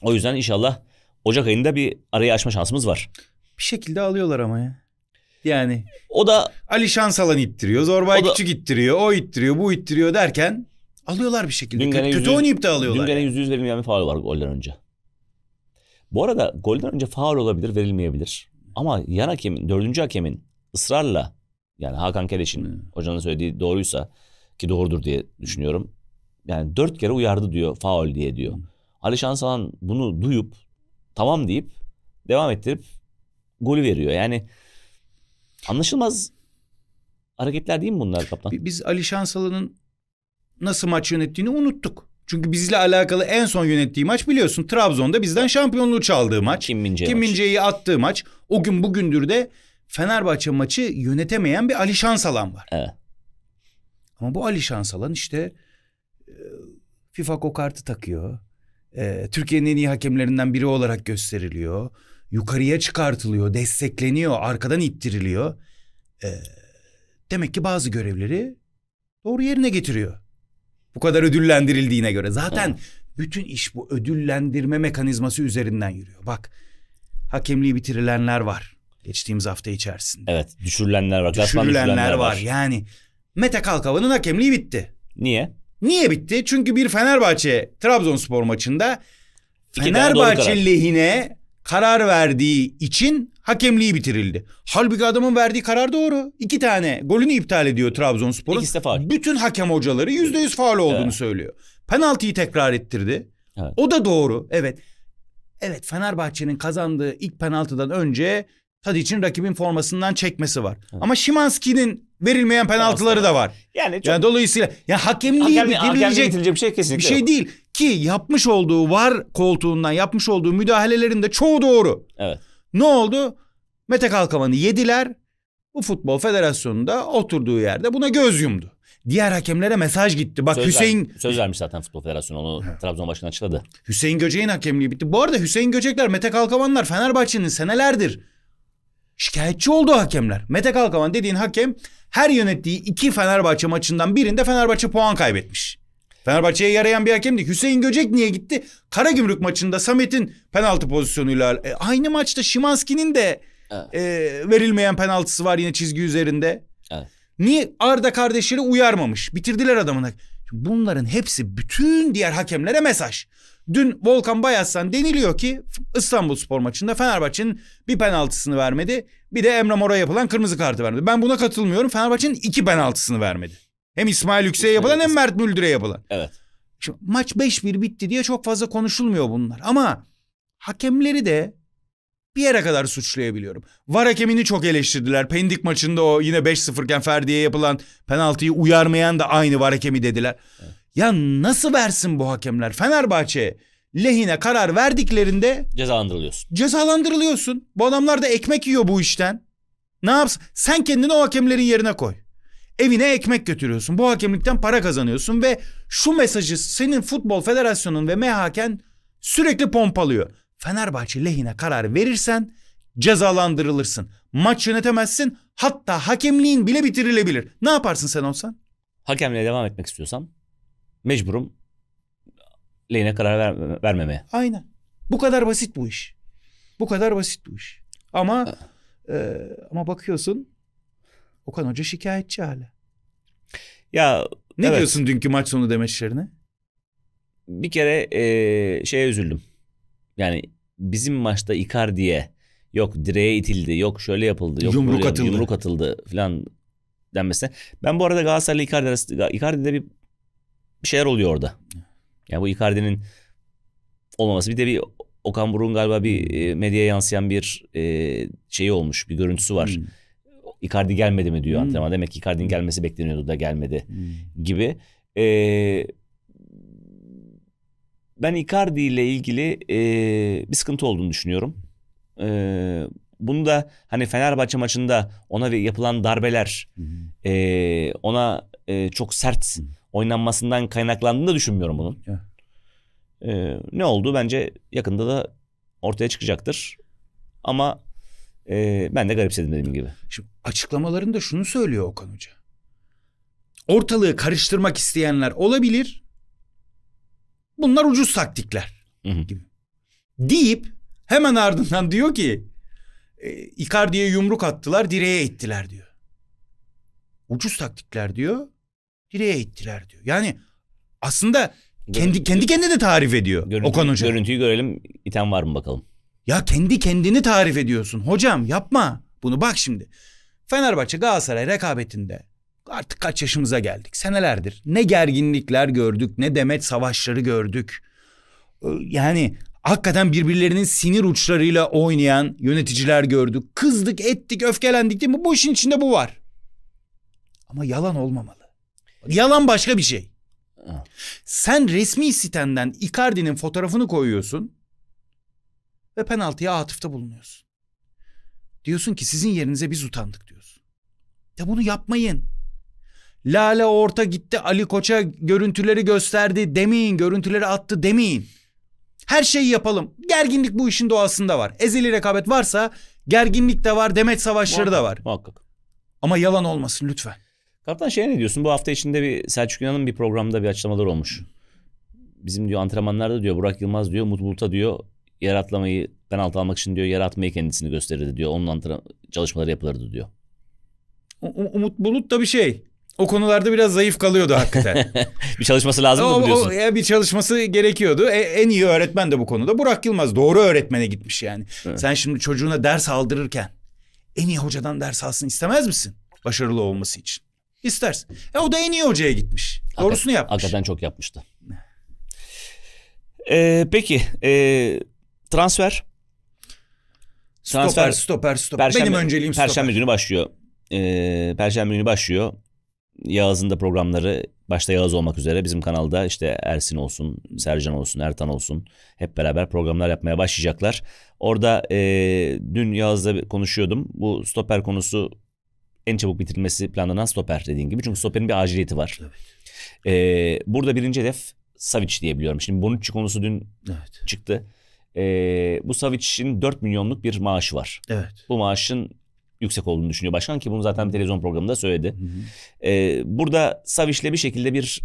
O yüzden inşallah Ocak ayında bir arayı açma şansımız var. Bir şekilde alıyorlar ama ya. Yani o da Ali Şansalan ittiriyor, Zorbay Küçük ittiriyor, o ittiriyor, bu ittiriyor derken alıyorlar bir şekilde. Kötü oynayıp da alıyorlar. Dün gene %100 verilmeyen bir faul var golden önce. Bu arada golden önce faul olabilir, verilmeyebilir. Ama yan hakemin, dördüncü hakemin ısrarla, yani Hakan Keleş'in hocanın söylediği doğruysa ki doğrudur diye düşünüyorum. Yani 4 kere uyardı diyor, faul diye diyor. Ali Şansalan bunu duyup tamam deyip devam ettirip golü veriyor. Yani anlaşılmaz hareketler değil mi bunlar kaptan? Biz Ali Şansalan'ın nasıl maç yönettiğini unuttuk. Çünkü bizle alakalı en son yönettiği maç biliyorsun Trabzon'da bizden şampiyonluğu çaldığı maç. Kim Min-jae'yi attığı maç. O gün bugündür de Fenerbahçe maçı yönetemeyen bir Ali Şansalan var. Evet. Ama bu Ali Şansalan işte FIFA kokartı takıyor. Türkiye'nin en iyi hakemlerinden biri olarak gösteriliyor. Yukarıya çıkartılıyor, destekleniyor, arkadan ittiriliyor. Demek ki bazı görevleri doğru yerine getiriyor. Bu kadar ödüllendirildiğine göre. Zaten bütün iş bu ödüllendirme mekanizması üzerinden yürüyor. Bak, hakemliği bitirilenler var geçtiğimiz hafta içerisinde. Evet, düşürülenler var. Düşürülenler var. Yani Mete Kalkavan'ın hakemliği bitti. Niye? Niye bitti? Çünkü bir Fenerbahçe-Trabzonspor maçında Fenerbahçe lehine karar verdiği için hakemliği bitirildi. Halbuki adamın verdiği karar doğru. 2 tane golünü iptal ediyor Trabzonspor'un. İkisi de faul. Bütün hakem hocaları %100 faul olduğunu söylüyor. Penaltıyı tekrar ettirdi. Evet. O da doğru. Evet. Evet, Fenerbahçe'nin kazandığı ilk penaltıdan önce Tadic'in rakibin formasından çekmesi var. Evet. Ama Szymański'nin verilmeyen penaltıları da var. Yani, çok... yani dolayısıyla yani hakemliği bitirilecek bir şey kesinlikle değil ki yapmış olduğu VAR koltuğundan yapmış olduğu müdahalelerin de çoğu doğru. Evet. Ne oldu? Mete Kalkavan'ı yediler. Bu Futbol Federasyonu'nda oturduğu yerde buna göz yumdu. Diğer hakemlere mesaj gitti. Bak söz vermiş zaten Futbol Federasyonu, onu Trabzon Başkanı açıkladı. Hüseyin Göcek'in hakemliği bitti. Bu arada Hüseyin Göcek'ler, Mete Kalkavanlar Fenerbahçe'nin senelerdir şikayetçi olduğu hakemler. Mete Kalkavan dediğin hakem her yönettiği iki Fenerbahçe maçından birinde Fenerbahçe puan kaybetmiş. Fenerbahçe'ye yarayan bir hakem değil. Hüseyin Göcek niye gitti? Karagümrük maçında Samet'in penaltı pozisyonuyla aynı maçta Szymański'nin de verilmeyen penaltısı var yine çizgi üzerinde. Evet. Niye Arda kardeşleri uyarmamış? Bitirdiler adamını. Bunların hepsi bütün diğer hakemlere mesaj. Dün Volkan Bayaz'dan deniliyor ki İstanbulspor maçında Fenerbahçe'nin bir penaltısını vermedi. Bir de Emre Mor'a yapılan kırmızı kartı vermedi. Ben buna katılmıyorum. Fenerbahçe'nin iki penaltısını vermedi. Hem İsmail Yüksek'e yapılan hem Mert Müldür'e yapılan. Evet. Şimdi maç 5-1 bitti diye çok fazla konuşulmuyor bunlar. Ama hakemleri de bir yere kadar suçlayabiliyorum. VAR hakemini çok eleştirdiler. Pendik maçında o yine 5-0 iken Ferdi'ye yapılan penaltıyı uyarmayan da aynı VAR hakemi dediler. Evet. Ya nasıl versin bu hakemler? Fenerbahçe lehine karar verdiklerinde cezalandırılıyorsun. Cezalandırılıyorsun. Bu adamlar da ekmek yiyor bu işten. Ne yapsın? Sen kendini o hakemlerin yerine koy. Evine ekmek götürüyorsun. Bu hakemlikten para kazanıyorsun ve şu mesajı senin Futbol Federasyonu'nun ve MHK'ın sürekli pompalıyor. Fenerbahçe lehine karar verirsen cezalandırılırsın. Maç yönetemezsin. Hatta hakemliğin bile bitirilebilir. Ne yaparsın sen olsan? Hakemliğe devam etmek istiyorsam mecburum lehine karar vermemeye. Aynen. Bu kadar basit bu iş. Bu kadar basit bu iş. Ama ama bakıyorsun Okan Hoca şikayetçi hala. Ya ne diyorsun dünkü maç sonu demeçlerine? Bir kere şeye üzüldüm. Yani bizim maçta Icardi'ye yok direğe itildi, yok şöyle yapıldı, yok yumruk atıldı falan denmesine. Ben bu arada Galatasaray'la Icardi'de bir şeyler oluyor orada. Yani bu Icardi'nin olmaması. Bir de bir Okan Buruk'un galiba bir medyaya yansıyan bir şeyi olmuş, bir görüntüsü var. Hmm. Icardi gelmedi mi diyor antrenman. Demek ki Icardi'nin gelmesi bekleniyordu da gelmedi gibi. Ben Icardi ile ilgili bir sıkıntı olduğunu düşünüyorum. Bunu da hani Fenerbahçe maçında ona yapılan darbeler, ona çok sert oynanmasından kaynaklandığını da düşünmüyorum bunun. Ne oldu? Bence yakında da ortaya çıkacaktır. Ama ben de garipsedim dediğim gibi. Şimdi açıklamalarında şunu söylüyor Okan Hoca. Ortalığı karıştırmak isteyenler olabilir. Bunlar ucuz taktikler gibi. Deyip hemen ardından diyor ki Icardi'ye yumruk attılar, direğe ittiler diyor. Ucuz taktikler diyor, direğe ittiler diyor. Yani aslında kendi kendine de tarif ediyor Okan Hoca. Görüntüyü görelim, iten var mı bakalım. Ya kendi kendini tarif ediyorsun. Hocam yapma bunu, bak şimdi. Fenerbahçe Galatasaray rekabetinde artık kaç yaşımıza geldik? Senelerdir ne gerginlikler gördük, ne demet savaşları gördük. Yani hakikaten birbirlerinin sinir uçlarıyla oynayan yöneticiler gördük. Kızdık, ettik, öfkelendik değil mi? Bu işin içinde bu var. Ama yalan olmamalı. Yalan başka bir şey. Sen resmi sitenden Icardi'nin fotoğrafını koyuyorsun ve penaltıya atıfta bulunuyorsun. Diyorsun ki sizin yerinize biz utandık diyorsun. Ya bunu yapmayın. Lale Orta gitti Ali Koç'a görüntüleri gösterdi demeyin, görüntüleri attı demeyin. Her şeyi yapalım. Gerginlik bu işin doğasında var. Ezeli rekabet varsa gerginlik de var, demet savaşları da var. Muhakkak. Ama yalan olmasın lütfen. Kaptan şey ne diyorsun? Bu hafta içinde bir Selçuk İnan'ın bir programda bir açıklamalar olmuş. Bizim diyor antrenmanlarda diyor Burak Yılmaz diyor Umut Bulut'a diyor yer atlamayı, penaltı almak için diyor yer atmayı kendisini gösterirdi diyor. Onun çalışmaları yapılırdı diyor. Umut Bulut da bir şey. O konularda biraz zayıf kalıyordu hakikaten. Bir çalışması lazımdı biliyorsun. Bir çalışması gerekiyordu. En iyi öğretmen de bu konuda Burak Yılmaz. Doğru öğretmene gitmiş yani. Evet. Sen şimdi çocuğuna ders aldırırken en iyi hocadan ders alsın istemez misin? Başarılı olması için. İstersin. O da en iyi hocaya gitmiş. Doğrusunu yapmış. Hakikaten çok yapmıştı. Peki transfer? Stoper. Benim önceliğim stoper. Perşembe günü başlıyor. Yağız'ın da programları, başta Yağız olmak üzere bizim kanalda işte Ersin olsun, Sercan olsun, Ertan olsun hep beraber programlar yapmaya başlayacaklar. Orada dün Yağız'la konuşuyordum. Bu stoper konusu en çabuk bitirilmesi planlanan stoper, dediğin gibi. Çünkü stoperin bir aciliyeti var. Evet. Burada birinci hedef Savic diyebiliyorum. Şimdi Bonucci konusu dün çıktı. Bu Savic'in 4 milyonluk bir maaşı var. Evet. Bu maaşın yüksek olduğunu düşünüyor başkan, ki bunu zaten bir televizyon programında söyledi. Hı hı. Burada Savic'le bir şekilde bir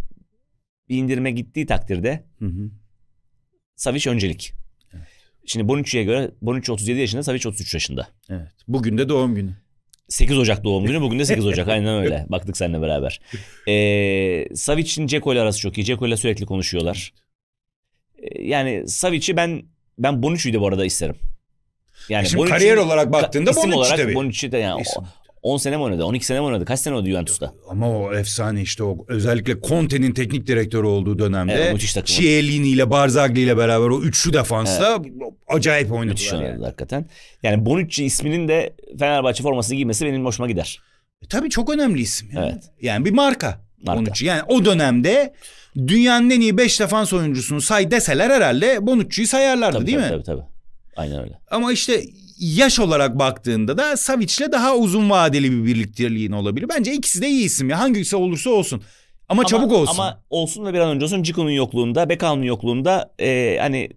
indirime gittiği takdirde, hı hı, Savic öncelik. Evet. Şimdi Bonucci'ye göre Bonucci 37 yaşında, Savic 33 yaşında. Evet. Bugün de doğum günü. 8 Ocak doğum günü, bugün de 8 Ocak. Aynen öyle. Baktık seninle beraber. Savic'in Dzeko ile arası çok iyi. Dzeko ile sürekli konuşuyorlar. Yani Savic'i ben Bonucci'yi de bu arada isterim. Yani şimdi Bonucci, kariyer olarak baktığında Bonucci tabii. Bonucci de yani 10 sene mi oynadı? 12 sene mi oynadı? Kaç sene oynadı Juventus'ta? Ama o efsane işte, o özellikle Conte'nin teknik direktörü olduğu dönemde Chiellini ile Barzagli ile beraber o üçlü defansta, evet, acayip oynadılar. Yani. Hakikaten. Yani Bonucci isminin de Fenerbahçe formasını giymesi benim hoşuma gider. Tabii çok önemli isim. Yani, evet, yani bir marka. Bonucci. Yani o dönemde dünyanın en iyi 5 defans oyuncusunu say deseler herhalde Bonucci'yi sayarlardı, tabii, değil mi? Tabii. Aynen öyle. Ama işte yaş olarak baktığında da Savic'le daha uzun vadeli bir birlikteliğin olabilir. Bence ikisi de iyi isim ya. Hangisi olursa olsun. Ama çabuk olsun. Ama olsun ve bir an önce olsun. Cico'nun yokluğunda, Beckham'ın yokluğunda hani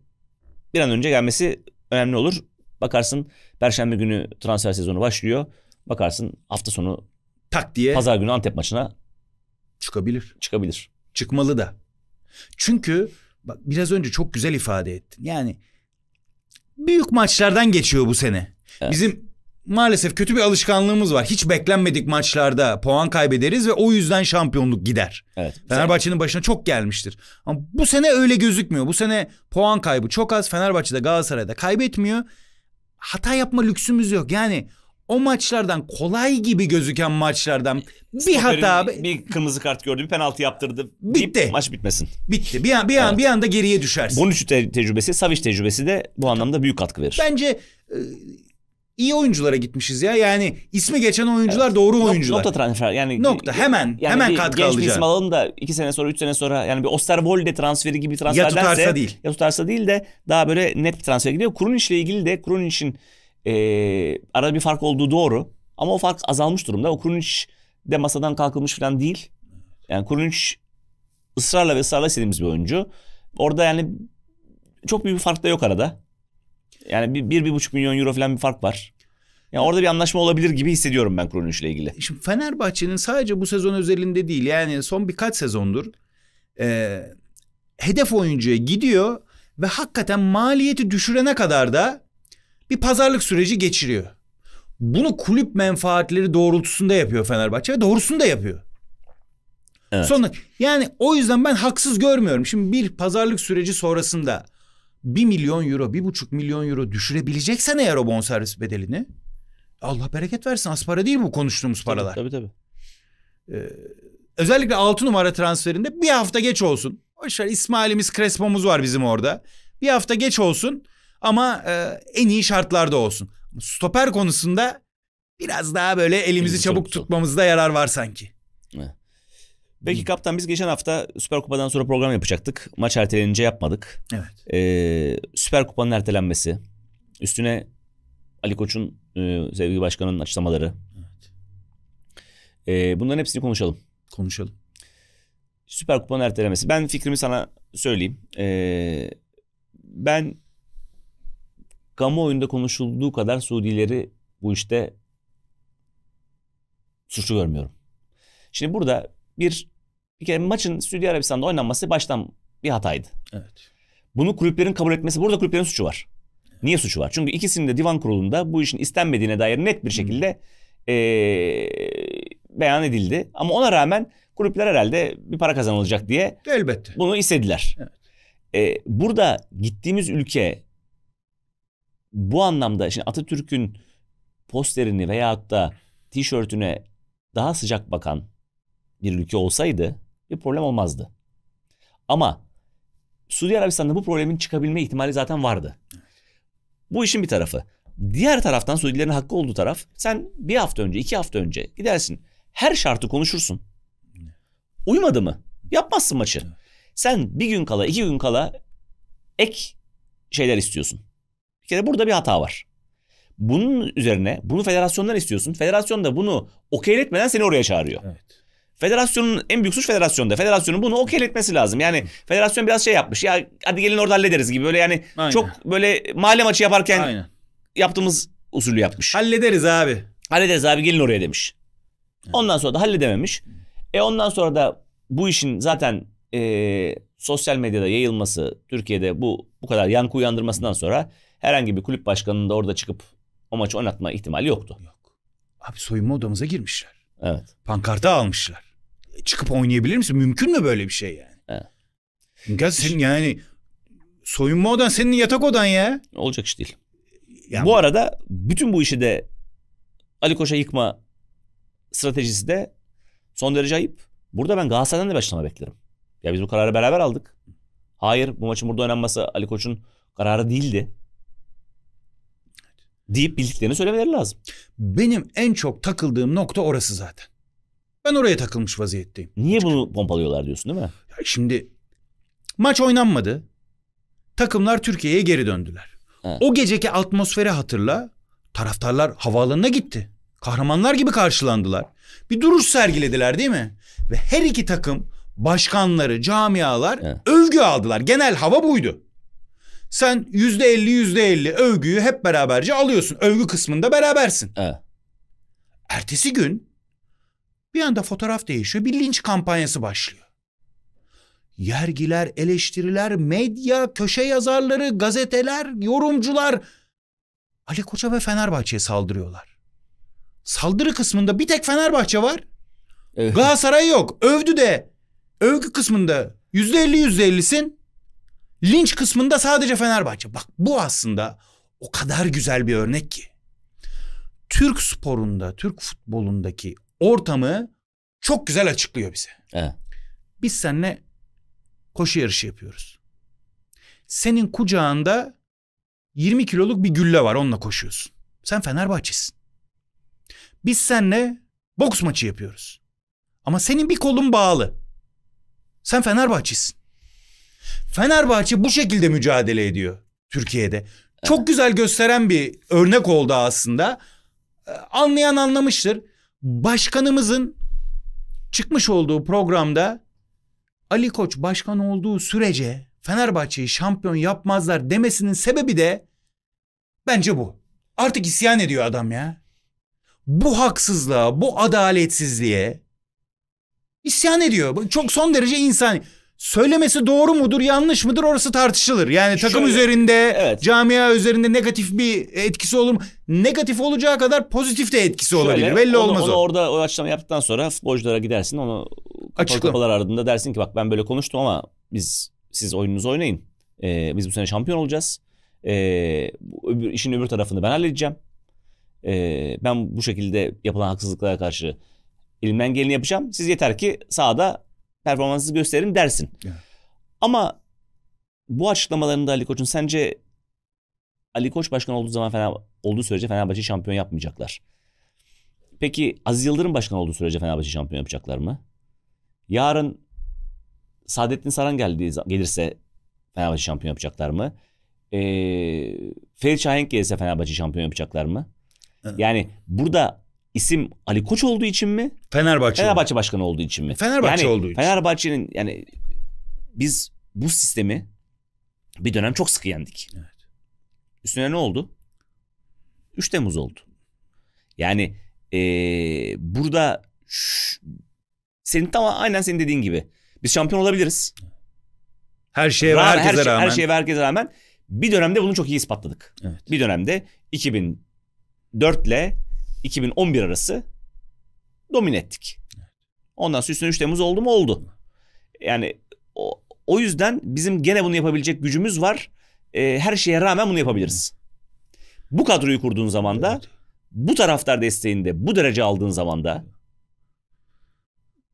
bir an önce gelmesi önemli olur. Bakarsın Perşembe günü transfer sezonu başlıyor. Bakarsın hafta sonu tak diye Pazar günü Antep maçına çıkabilir. Çıkmalı da. Çünkü bak, biraz önce çok güzel ifade ettin. Yani büyük maçlardan geçiyor bu sene. Evet. Bizim maalesef kötü bir alışkanlığımız var. Hiç beklenmedik maçlarda puan kaybederiz ve o yüzden şampiyonluk gider. Evet. Fenerbahçe'nin başına çok gelmiştir. Ama bu sene öyle gözükmüyor. Bu sene puan kaybı çok az. Fenerbahçe'de, Galatasaray'da kaybetmiyor. Hata yapma lüksümüz yok. Yani o maçlardan, kolay gibi gözüken maçlardan bir hata, bir kırmızı kart gördü, bir penaltı yaptırdı, bitti, maç bitmesin. Bitti. Bir anda geriye düşersin. Bonucci tecrübesi, Savic tecrübesi de bu anlamda büyük katkı verir. Bence iyi oyunculara gitmişiz ya. Yani ismi geçen oyuncular, evet, doğru oyuncular. Nokta transfer. Yani nokta hemen katkı alacak. Genç bir isim alalım da 2 sene sonra, 3 sene sonra, yani bir Osterwolde transferi gibi transferdense, ya tutarsa değil de daha böyle net bir transfer gidiyor. Krunić ile ilgili de Krunić'in arada bir fark olduğu doğru. Ama o fark azalmış durumda. O Krunić de masadan kalkılmış falan değil. Yani Krunić ısrarla istediğimiz bir oyuncu. Orada yani çok büyük bir fark da yok arada. Yani €1-1,5 milyon falan bir fark var. Yani orada bir anlaşma olabilir gibi hissediyorum ben Krunić ile ilgili. Şimdi Fenerbahçe'nin sadece bu sezon özelinde değil, yani son birkaç sezondur hedef oyuncuya gidiyor ve hakikaten maliyeti düşürene kadar da bir pazarlık süreci geçiriyor. Bunu kulüp menfaatleri doğrultusunda yapıyor Fenerbahçe ve doğrusunu da yapıyor. Evet. Sonra yani o yüzden ben haksız görmüyorum. Şimdi bir pazarlık süreci sonrasında €1 milyon, €1,5 milyon düşürebileceksen eğer o bonservis bedelini, Allah bereket versin, az para değil bu konuştuğumuz paralar. Tabii. Özellikle 6 numara transferinde bir hafta geç olsun. Boşver, İsmail'imiz, Crespo'muz var bizim orada. Bir hafta geç olsun. Ama en iyi şartlarda olsun. Stoper konusunda biraz daha böyle elimizi çabuk tutmamızda yarar var sanki. Peki kaptan, biz geçen hafta Süper Kupa'dan sonra program yapacaktık. Maç ertelenince yapmadık. Evet. Süper Kupa'nın ertelenmesi. Üstüne Ali Koç'un, sevgili başkanın açıklamaları. Evet. Bunların hepsini konuşalım. Süper Kupa'nın ertelenmesi. Ben fikrimi sana söyleyeyim. Ben kamuoyunda konuşulduğu kadar Suudileri bu işte suçlu görmüyorum. Şimdi burada bir kere maçın Suudi Arabistan'da oynanması baştan bir hataydı. Evet. Bunu kulüplerin kabul etmesi, burada kulüplerin suçu var. Evet. Niye suçu var? Çünkü ikisinin de divan kurulunda bu işin istenmediğine dair net bir şekilde beyan edildi. Ama ona rağmen kulüpler herhalde bir para kazanılacak diye elbette bunu istediler. Evet. Burada gittiğimiz ülke bu anlamda şimdi Atatürk'ün posterini veyahut da tişörtüne daha sıcak bakan bir ülke olsaydı bir problem olmazdı. Ama Suudi Arabistan'da bu problemin çıkabilme ihtimali zaten vardı. Bu işin bir tarafı. Diğer taraftan Suudilerin hakkı olduğu taraf, sen bir hafta önce, 2 hafta önce gidersin. Her şartı konuşursun. Uymadı mı? Yapmazsın maçı. Sen 1 gün kala, 2 gün kala ek şeyler istiyorsun. Bir kere burada bir hata var. Bunun üzerine bunu federasyondan istiyorsun. Federasyon da bunu okeyletmeden seni oraya çağırıyor. Evet. Federasyonun en büyük suç federasyonda. Federasyonun bunu okeyletmesi lazım. Yani federasyon biraz şey yapmış. Ya hadi gelin orada hallederiz gibi. Böyle yani aynen, çok böyle mahalle maçı yaparken aynen yaptığımız usulü yapmış. Hallederiz abi. Hallederiz abi, gelin oraya demiş. Ondan sonra da halledememiş. Ondan sonra da bu işin zaten sosyal medyada yayılması, Türkiye'de bu kadar yankı uyandırmasından sonra herhangi bir kulüp başkanının da orada çıkıp o maçı oynatma ihtimali yoktu. Yok. Abi soyunma odamıza girmişler. Evet. Pankartı almışlar. Çıkıp oynayabilir misin? Mümkün mü böyle bir şey yani? Evet. Çünkü senin yani soyunma odan senin yatak odan ya. Olacak iş değil. Yani bu arada bütün bu işi de Ali Koç'a yıkma stratejisi de son derece ayıp. Burada ben Galatasaray'dan da başlama beklerim. Ya biz bu kararı beraber aldık. Hayır, bu maçın burada oynanması Ali Koç'un kararı değildi deyip bildiklerini söylemeleri lazım. Benim en çok takıldığım nokta orası zaten. Ben oraya takılmış vaziyetteyim. Niye bunu pompalıyorlar diyorsun değil mi? Ya şimdi maç oynanmadı. Takımlar Türkiye'ye geri döndüler. Evet. O geceki atmosferi hatırla. Taraftarlar havaalanına gitti. Kahramanlar gibi karşılandılar. Bir duruş sergilediler değil mi? Ve her iki takım başkanları, camialar evet övgü aldılar. Genel hava buydu. Sen %50 övgüyü hep beraberce alıyorsun. Övgü kısmında berabersin. Evet. Ertesi gün bir anda fotoğraf değişiyor. Bir linç kampanyası başlıyor. Yergiler, eleştiriler, medya, köşe yazarları, gazeteler, yorumcular Ali Koç'a ve Fenerbahçe'ye saldırıyorlar. Saldırı kısmında bir tek Fenerbahçe var. Evet. Galatasaray yok. Övdü de. Övgü kısmında %50'sin. Linç kısmında sadece Fenerbahçe. Bak bu aslında o kadar güzel bir örnek ki. Türk sporunda, Türk futbolundaki ortamı çok güzel açıklıyor bize. Evet. Biz seninle koşu yarışı yapıyoruz. Senin kucağında 20 kiloluk bir gülle var, onunla koşuyorsun. Sen Fenerbahçesin. Biz seninle boks maçı yapıyoruz. Ama senin bir kolun bağlı. Sen Fenerbahçesin. Fenerbahçe bu şekilde mücadele ediyor Türkiye'de. Çok güzel gösteren bir örnek oldu aslında. Anlayan anlamıştır. Başkanımızın çıkmış olduğu programda Ali Koç başkan olduğu sürece Fenerbahçe'yi şampiyon yapmazlar demesinin sebebi de bence bu. Artık isyan ediyor adam ya. Bu haksızlığa, bu adaletsizliğe isyan ediyor. Çok son derece insani. Söylemesi doğru mudur, yanlış mıdır orası tartışılır. Yani takım şöyle, üzerinde, evet, camia üzerinde negatif bir etkisi olur mu? Negatif olacağı kadar pozitif de etkisi şöyle olabilir. Belli olmaz o. Orada o açıklama yaptıktan sonra futbolculara gidersin, onu kapalar ardında dersin ki bak ben böyle konuştum ama siz oyununuzu oynayın. Biz bu sene şampiyon olacağız. İşin öbür tarafını ben halledeceğim. Ben bu şekilde yapılan haksızlıklara karşı elimden geleni yapacağım. Siz yeter ki sahada performansınızı gösterin dersin. Evet. Ama bu açıklamalarında Ali Koç'un sence Ali Koç başkan olduğu zaman olduğu sürece Fenerbahçe şampiyon yapmayacaklar. Peki Aziz Yıldırım başkan olduğu sürece Fenerbahçe şampiyon yapacaklar mı? Yarın Saadettin Saran gelirse Fenerbahçe şampiyon yapacaklar mı? Ferit Şahenk gelirse Fenerbahçe şampiyon yapacaklar mı? Evet. Yani burada İsim Ali Koç olduğu için mi? Fenerbahçe başkanı olduğu için mi? Fenerbahçe olduğu için. Fenerbahçe'nin yani biz bu sistemi bir dönem çok sıkı yendik. Evet. Üstüne ne oldu? 3 Temmuz oldu. Yani burada aynen senin dediğin gibi biz şampiyon olabiliriz. Her şeye ve herkese rağmen. Her şeye ve herkese rağmen bir dönemde bunu çok iyi ispatladık. Evet. Bir dönemde 2004 ile 2011 arası domine ettik. Ondan sonra üstüne 3 Temmuz oldu mu? Oldu. Yani o yüzden bizim gene bunu yapabilecek gücümüz var. Her şeye rağmen bunu yapabiliriz. Bu kadroyu kurduğun zaman da, evet, bu taraftar desteğinde bu derece aldığın zaman da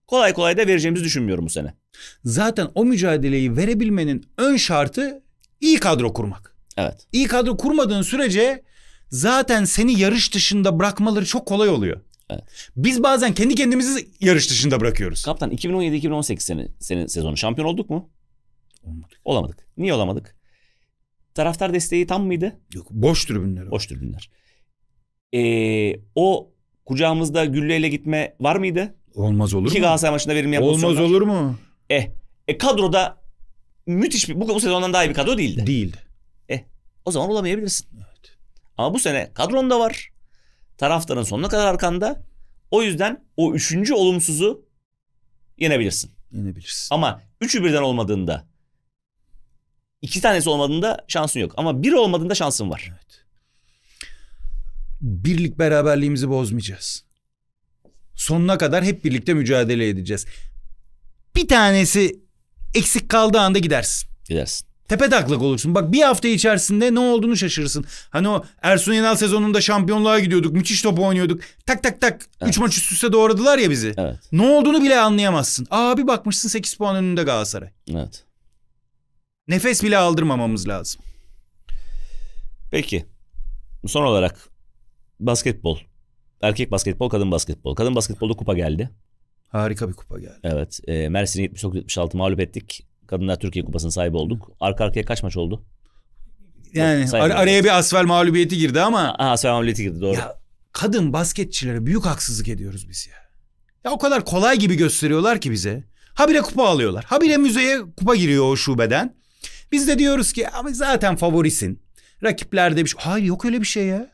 kolay kolay da vereceğimizi düşünmüyorum bu sene. Zaten o mücadeleyi verebilmenin ön şartı iyi kadro kurmak. Evet. İyi kadro kurmadığın sürece zaten seni yarış dışında bırakmaları çok kolay oluyor. Evet. Biz bazen kendi kendimizi yarış dışında bırakıyoruz. Kaptan 2017-2018 sezonu şampiyon olduk mu? Olamadık. Niye olamadık? Taraftar desteği tam mıydı? Yok, boş tribünler. Boş tribünler. O kucağımızda gülleyle gitme var mıydı? Olmaz olur mu? İki Galatasaray maçında verilmeyen pozisyonlar. Olmaz olur mu? Kadroda müthiş bir... Bu sezondan daha iyi bir kadro değildi. Değildi. O zaman olamayabilirsin. Evet. Ama bu sene kadronda var. Taraftarın sonuna kadar arkanda. O yüzden o üçüncü olumsuzu yenebilirsin. Yenebilirsin. Ama üçü birden olmadığında, iki tanesi olmadığında şansın yok. Ama biri olmadığında şansın var. Evet. Birlik beraberliğimizi bozmayacağız. Sonuna kadar hep birlikte mücadele edeceğiz. Bir tanesi eksik kaldığı anda gidersin. Gidersin. Tepetaklak olursun. Bak bir hafta içerisinde ne olduğunu şaşırırsın. Hani o Ersun Yanal sezonunda şampiyonluğa gidiyorduk. Müthiş top oynuyorduk. Tak tak tak. Evet. 3 maç üst üste doğradılar ya bizi. Evet. Ne olduğunu bile anlayamazsın. Abi bakmışsın 8 puan önünde Galatasaray. Evet. Nefes bile aldırmamamız lazım. Peki. Son olarak basketbol. Erkek basketbol, kadın basketbol. Kadın basketbolda kupa geldi. Harika bir kupa geldi. Evet. Mersin'i 79-76 mağlup ettik. Kadınlar Türkiye Kupası'nın sahibi olduk. Arka arkaya kaç maç oldu? Yani araya bir asfalt mağlubiyeti girdi ama. Asfalt mağlubiyeti girdi, doğru. Ya, kadın basketçilere büyük haksızlık ediyoruz biz ya. Ya o kadar kolay gibi gösteriyorlar ki bize. Habire kupa alıyorlar. Habire müzeye kupa giriyor o şubeden. Biz de diyoruz ki ama zaten favorisin. Rakiplerde bir şey. Hayır, yok öyle bir şey ya.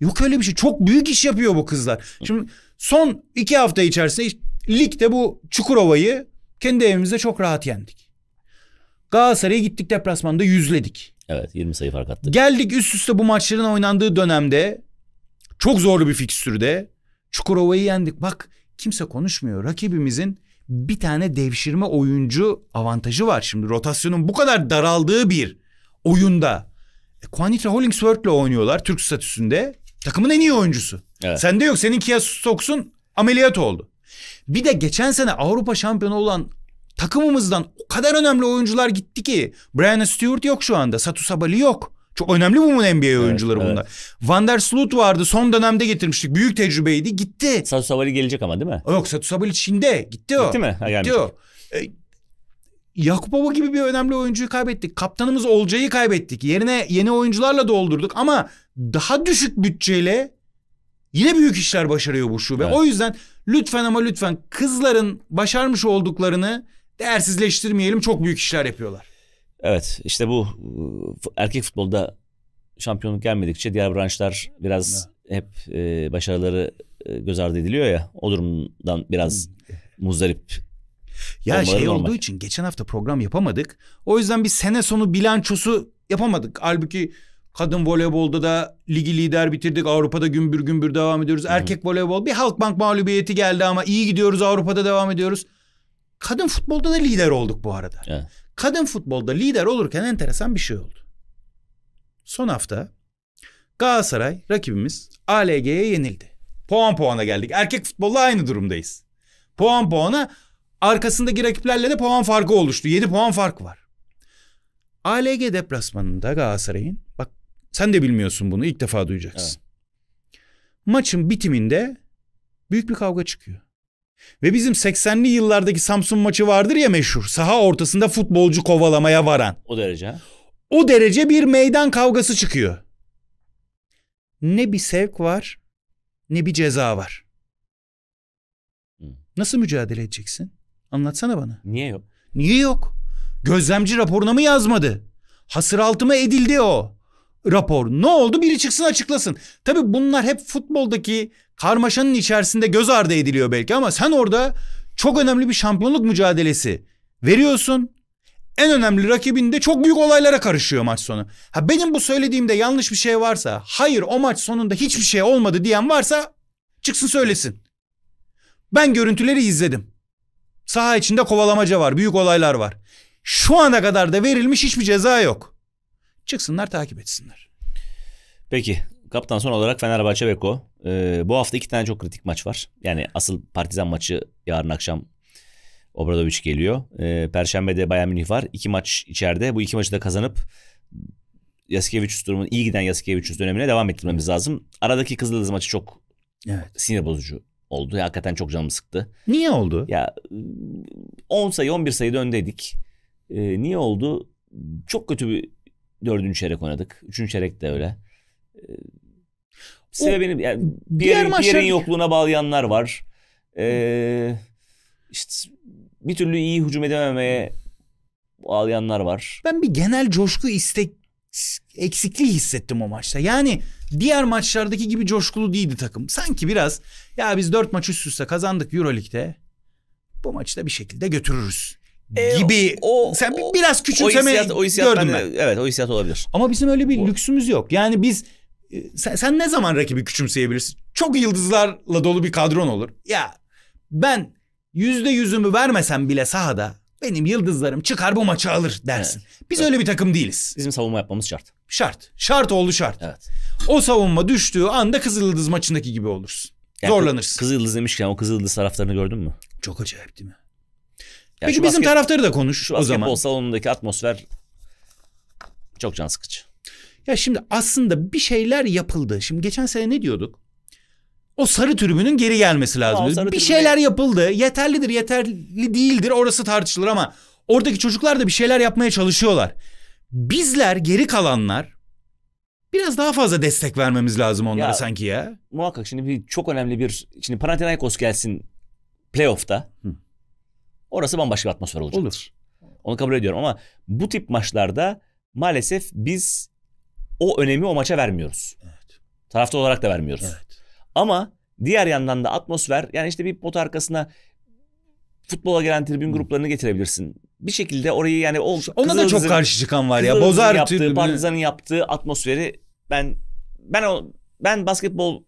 Yok öyle bir şey. Çok büyük iş yapıyor bu kızlar. Şimdi son 2 hafta içerisinde ligde bu Çukurova'yı kendi evimizde çok rahat yendik. Galatasaray'a gittik, deplasmanda yüzledik. Evet, 20 sayı fark attık. Geldik üst üste bu maçların oynandığı dönemde, çok zorlu bir fikstürde Çukurova'yı yendik. Bak kimse konuşmuyor. Rakibimizin bir tane devşirme oyuncu avantajı var şimdi. Rotasyonun bu kadar daraldığı bir oyunda. Quanitra Hollingsworth'le oynuyorlar Türk statüsünde. Takımın en iyi oyuncusu. Evet. Sende yok. Senin Kia Stokes'un ameliyat oldu. Bir de geçen sene Avrupa şampiyonu olan takımımızdan o kadar önemli oyuncular gitti ki. Brian Stewart yok şu anda. Satu Sabali yok. Çok önemli bu mu NBA oyuncuları, evet, bunlar. Evet. Van der Sloot vardı. Son dönemde getirmiştik. Büyük tecrübeydi. Gitti. Satu Sabali gelecek ama değil mi? Yok, Satu Sabali Çin'de. Gitti o. Gitti mi? Ha, gitti o. Yakupova gibi bir önemli oyuncuyu kaybettik. Kaptanımız Olcay'ı kaybettik. Yerine yeni oyuncularla doldurduk ama daha düşük bütçeyle yine büyük işler başarıyor bu şube. Evet. O yüzden lütfen ama lütfen kızların başarmış olduklarını değersizleştirmeyelim. Çok büyük işler yapıyorlar. Evet, işte bu erkek futbolda şampiyonluk gelmedikçe diğer branşlar biraz hep başarıları göz ardı ediliyor ya. O durumdan biraz muzdarip. Ya olmaları şey normal olduğu için geçen hafta program yapamadık. O yüzden bir sene sonu bilançosu yapamadık. Halbuki kadın voleybolda da ligi lider bitirdik. Avrupa'da gümbür gümbür devam ediyoruz. Hı-hı. Erkek voleybol bir Halkbank mağlubiyeti geldi ama iyi gidiyoruz, Avrupa'da devam ediyoruz. Kadın futbolda da lider olduk bu arada. Evet. Kadın futbolda lider olurken enteresan bir şey oldu. Son hafta Galatasaray rakibimiz ALG'ye yenildi. Puan puana geldik. Erkek futbolla aynı durumdayız. Puan puana, arkasındaki rakiplerle de puan farkı oluştu. 7 puan fark var. ALG deplasmanında Galatasaray'ın, bak sen de bilmiyorsun bunu, ilk defa duyacaksın. Evet. Maçın bitiminde büyük bir kavga çıkıyor. Ve bizim 80'li yıllardaki Samsun maçı vardır ya meşhur. Saha ortasında futbolcu kovalamaya varan. O derece. O derece bir meydan kavgası çıkıyor. Ne bir sevk var, ne bir ceza var. Nasıl mücadele edeceksin? Anlatsana bana. Niye yok? Niye yok? Gözlemci raporuna mı yazmadı? Hasıraltı mı edildi o rapor? Ne oldu? Biri çıksın açıklasın. Tabii bunlar hep futboldaki karmaşanın içerisinde göz ardı ediliyor belki ama sen orada çok önemli bir şampiyonluk mücadelesi veriyorsun. En önemli rakibin de çok büyük olaylara karışıyor maç sonu. Ha, benim bu söylediğimde yanlış bir şey varsa, hayır o maç sonunda hiçbir şey olmadı diyen varsa çıksın söylesin. Ben görüntüleri izledim. Saha içinde kovalamaca var. Büyük olaylar var. Şu ana kadar da verilmiş hiçbir ceza yok. Çıksınlar, takip etsinler. Peki. Kaptan, son olarak Fenerbahçe Beko. Bu hafta 2 tane çok kritik maç var. Yani asıl Partizan maçı yarın akşam Obradoviç geliyor. Perşembe'de Bayern Münih var. 2 maç içeride. Bu 2 maçı da kazanıp Jaskiewicz'in durumunu, iyi giden Jaskiewicz'in dönemine devam ettirmemiz lazım. Aradaki Kızıldız maçı çok sinir bozucu oldu. Ya, hakikaten çok canımı sıktı. Niye oldu? Ya 10 sayı 11 sayıda öndeydik. Niye oldu? Çok kötü bir 4. çeyrek oynadık. 3. çeyrek de öyle. Sebebini yani Pierre'in yokluğuna bağlayanlar var. İşte bir türlü iyi hücum edememeye bağlayanlar var. Ben bir genel coşku eksikliği hissettim o maçta. Yani diğer maçlardaki gibi coşkulu değildi takım. Sanki biraz ya biz 4 maç üst üste kazandık EuroLeague'de. Bu maçı da bir şekilde götürürüz gibi. Sen biraz küçümseme gördüm ben. Evet, o hissiyat olabilir. Ama bizim öyle bir lüksümüz yok. Yani biz sen ne zaman rakibi küçümseyebilirsin? Çok yıldızlarla dolu bir kadron olur. Ya ben %100'ümü vermesem bile sahada benim yıldızlarım çıkar bu maçı alır dersin. Evet. Biz öyle bir takım değiliz. Bizim savunma yapmamız şart. Şart. Şart oldu şart. Evet. O savunma düştüğü anda Kızılyıldız maçındaki gibi olursun. Yani zorlanırsın. Kızılyıldız demişken o Kızılyıldız taraftarını gördün mü? Çok acayip değil mi? Yani peki bizim taraftarı da konuş o zaman. O salonundaki atmosfer çok can sıkıcı. Ya şimdi aslında bir şeyler yapıldı. Şimdi geçen sene ne diyorduk? O sarı tribünün geri gelmesi lazım. Bir şeyler yapıldı. Yeterlidir, yeterli değildir. Orası tartışılır ama oradaki çocuklar da bir şeyler yapmaya çalışıyorlar. Bizler, geri kalanlar biraz daha fazla destek vermemiz lazım onlara ya, sanki ya. Muhakkak şimdi çok önemli bir... Şimdi Panathinaikos gelsin playoff'ta. Orası bambaşka bir atmosfer olacaktır. Olur. Onu kabul ediyorum ama bu tip maçlarda maalesef biz o önemi o maça vermiyoruz. Evet. Taraftar olarak da vermiyoruz. Evet. Ama diğer yandan da atmosfer, yani işte bir pot arkasına futbola gelen tribün gruplarını getirebilirsin. Bir şekilde orayı yani... Ona da çok karşı çıkan var ya. Bozar yaptığı, Partizan'ın yaptığı atmosferi ben basketbol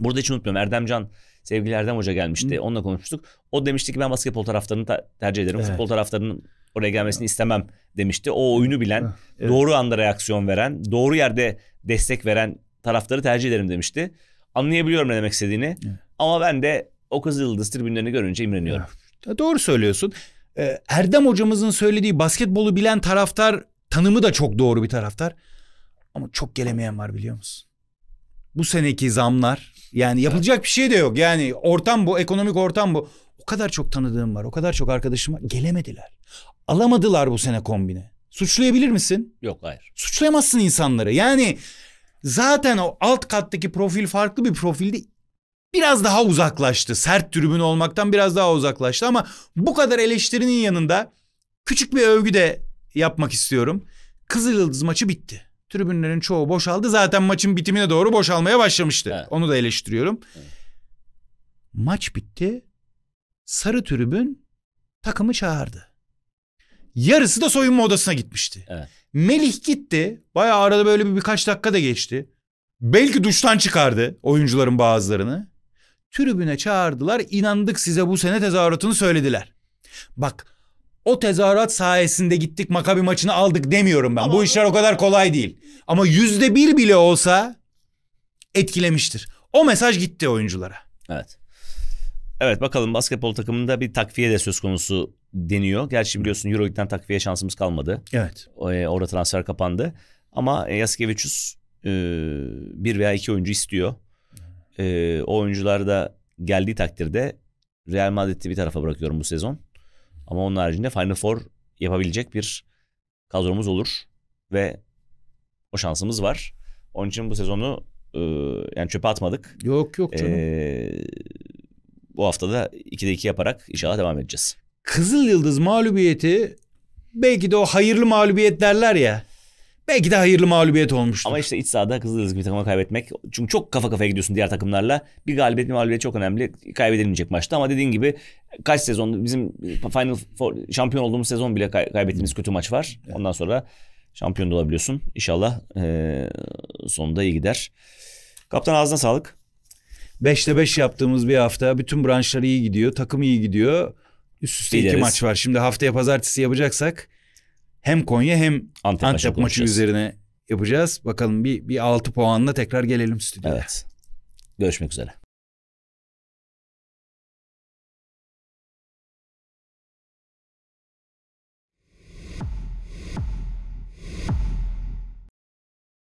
burada hiç unutmuyorum. Erdemcan, sevgili Erdem Hoca gelmişti. Hı. Onunla konuşmuştuk. O demişti ki ben basketbol taraftarını tercih ederim. Evet. Futbol taraftarının oraya gelmesini istemem demişti. O oyunu bilen, evet, doğru anda reaksiyon veren, doğru yerde destek veren taraftarı tercih ederim demişti. Anlayabiliyorum ne demek istediğini. Evet. Ama ben de o Kızılyıldız tribünlerini görünce imreniyorum. Evet. Doğru söylüyorsun. Erdem hocamızın söylediği basketbolu bilen taraftar tanımı da çok doğru bir taraftar. Ama çok gelemeyen var biliyor musun? Bu seneki zamlar yani yapılacak bir şey de yok. Yani ortam bu, ekonomik ortam bu. O kadar çok tanıdığım var, o kadar çok arkadaşım var. Gelemediler. Alamadılar bu sene kombine. Suçlayabilir misin? Yok, hayır. Suçlayamazsın insanları. Yani... Zaten o alt kattaki profil farklı bir profildi. Biraz daha uzaklaştı. Sert tribün olmaktan biraz daha uzaklaştı. Ama bu kadar eleştirinin yanında küçük bir övgü de yapmak istiyorum. Kızılyıldız maçı bitti. Tribünlerin çoğu boşaldı. Zaten maçın bitimine doğru boşalmaya başlamıştı. Evet. Onu da eleştiriyorum. Evet. Maç bitti. Sarı tribün takımı çağırdı. Yarısı da soyunma odasına gitmişti. Evet. Melih gitti. Bayağı arada böyle birkaç dakika da geçti. Belki duştan çıkardı oyuncuların bazılarını. Tribüne çağırdılar. İnandık size bu sene tezahüratını söylediler. Bak o tezahürat sayesinde gittik Makabi maçını aldık demiyorum ben. Ama... Bu işler o kadar kolay değil. Ama %1 bile olsa etkilemiştir. O mesaj gitti oyunculara. Evet. Evet, bakalım basketbol takımında bir takviye de söz konusu deniyor. Gerçi biliyorsun EuroLeague'den takviye şansımız kalmadı. Evet. Orada transfer kapandı. Ama Jaskiewicz'us bir veya iki oyuncu istiyor. O oyuncular da geldiği takdirde Real Madrid'i bir tarafa bırakıyorum bu sezon. Ama onun haricinde Final Four yapabilecek bir kadromuz olur. Ve o şansımız var. Onun için bu sezonu yani çöpe atmadık. Yok yok canım. Bu hafta da 2'de 2 yaparak inşallah devam edeceğiz. Kızılyıldız mağlubiyeti belki de o hayırlı mağlubiyet derler ya. Belki de hayırlı mağlubiyet olmuştur. Ama işte iç sahada Kızılyıldız bir takıma kaybetmek. Çünkü çok kafa kafaya gidiyorsun diğer takımlarla. Bir galibiyet bir mağlubiyet çok önemli. Kaybedilmeyecek maçta ama dediğin gibi kaç sezon bizim Final Four, şampiyon olduğumuz sezon bile kaybettiğimiz kötü maç var. Ondan sonra şampiyon da olabiliyorsun. İnşallah sonunda iyi gider. Kaptan ağzına sağlık. 5'te 5 yaptığımız bir hafta. Bütün branşlar iyi gidiyor. Takım iyi gidiyor. Üst üste iki maç var. Şimdi haftaya pazartesi yapacaksak hem Konya hem Antep maçı üzerine yapacağız. Bakalım bir 6 puanla tekrar gelelim stüdyoya. Evet. Görüşmek üzere.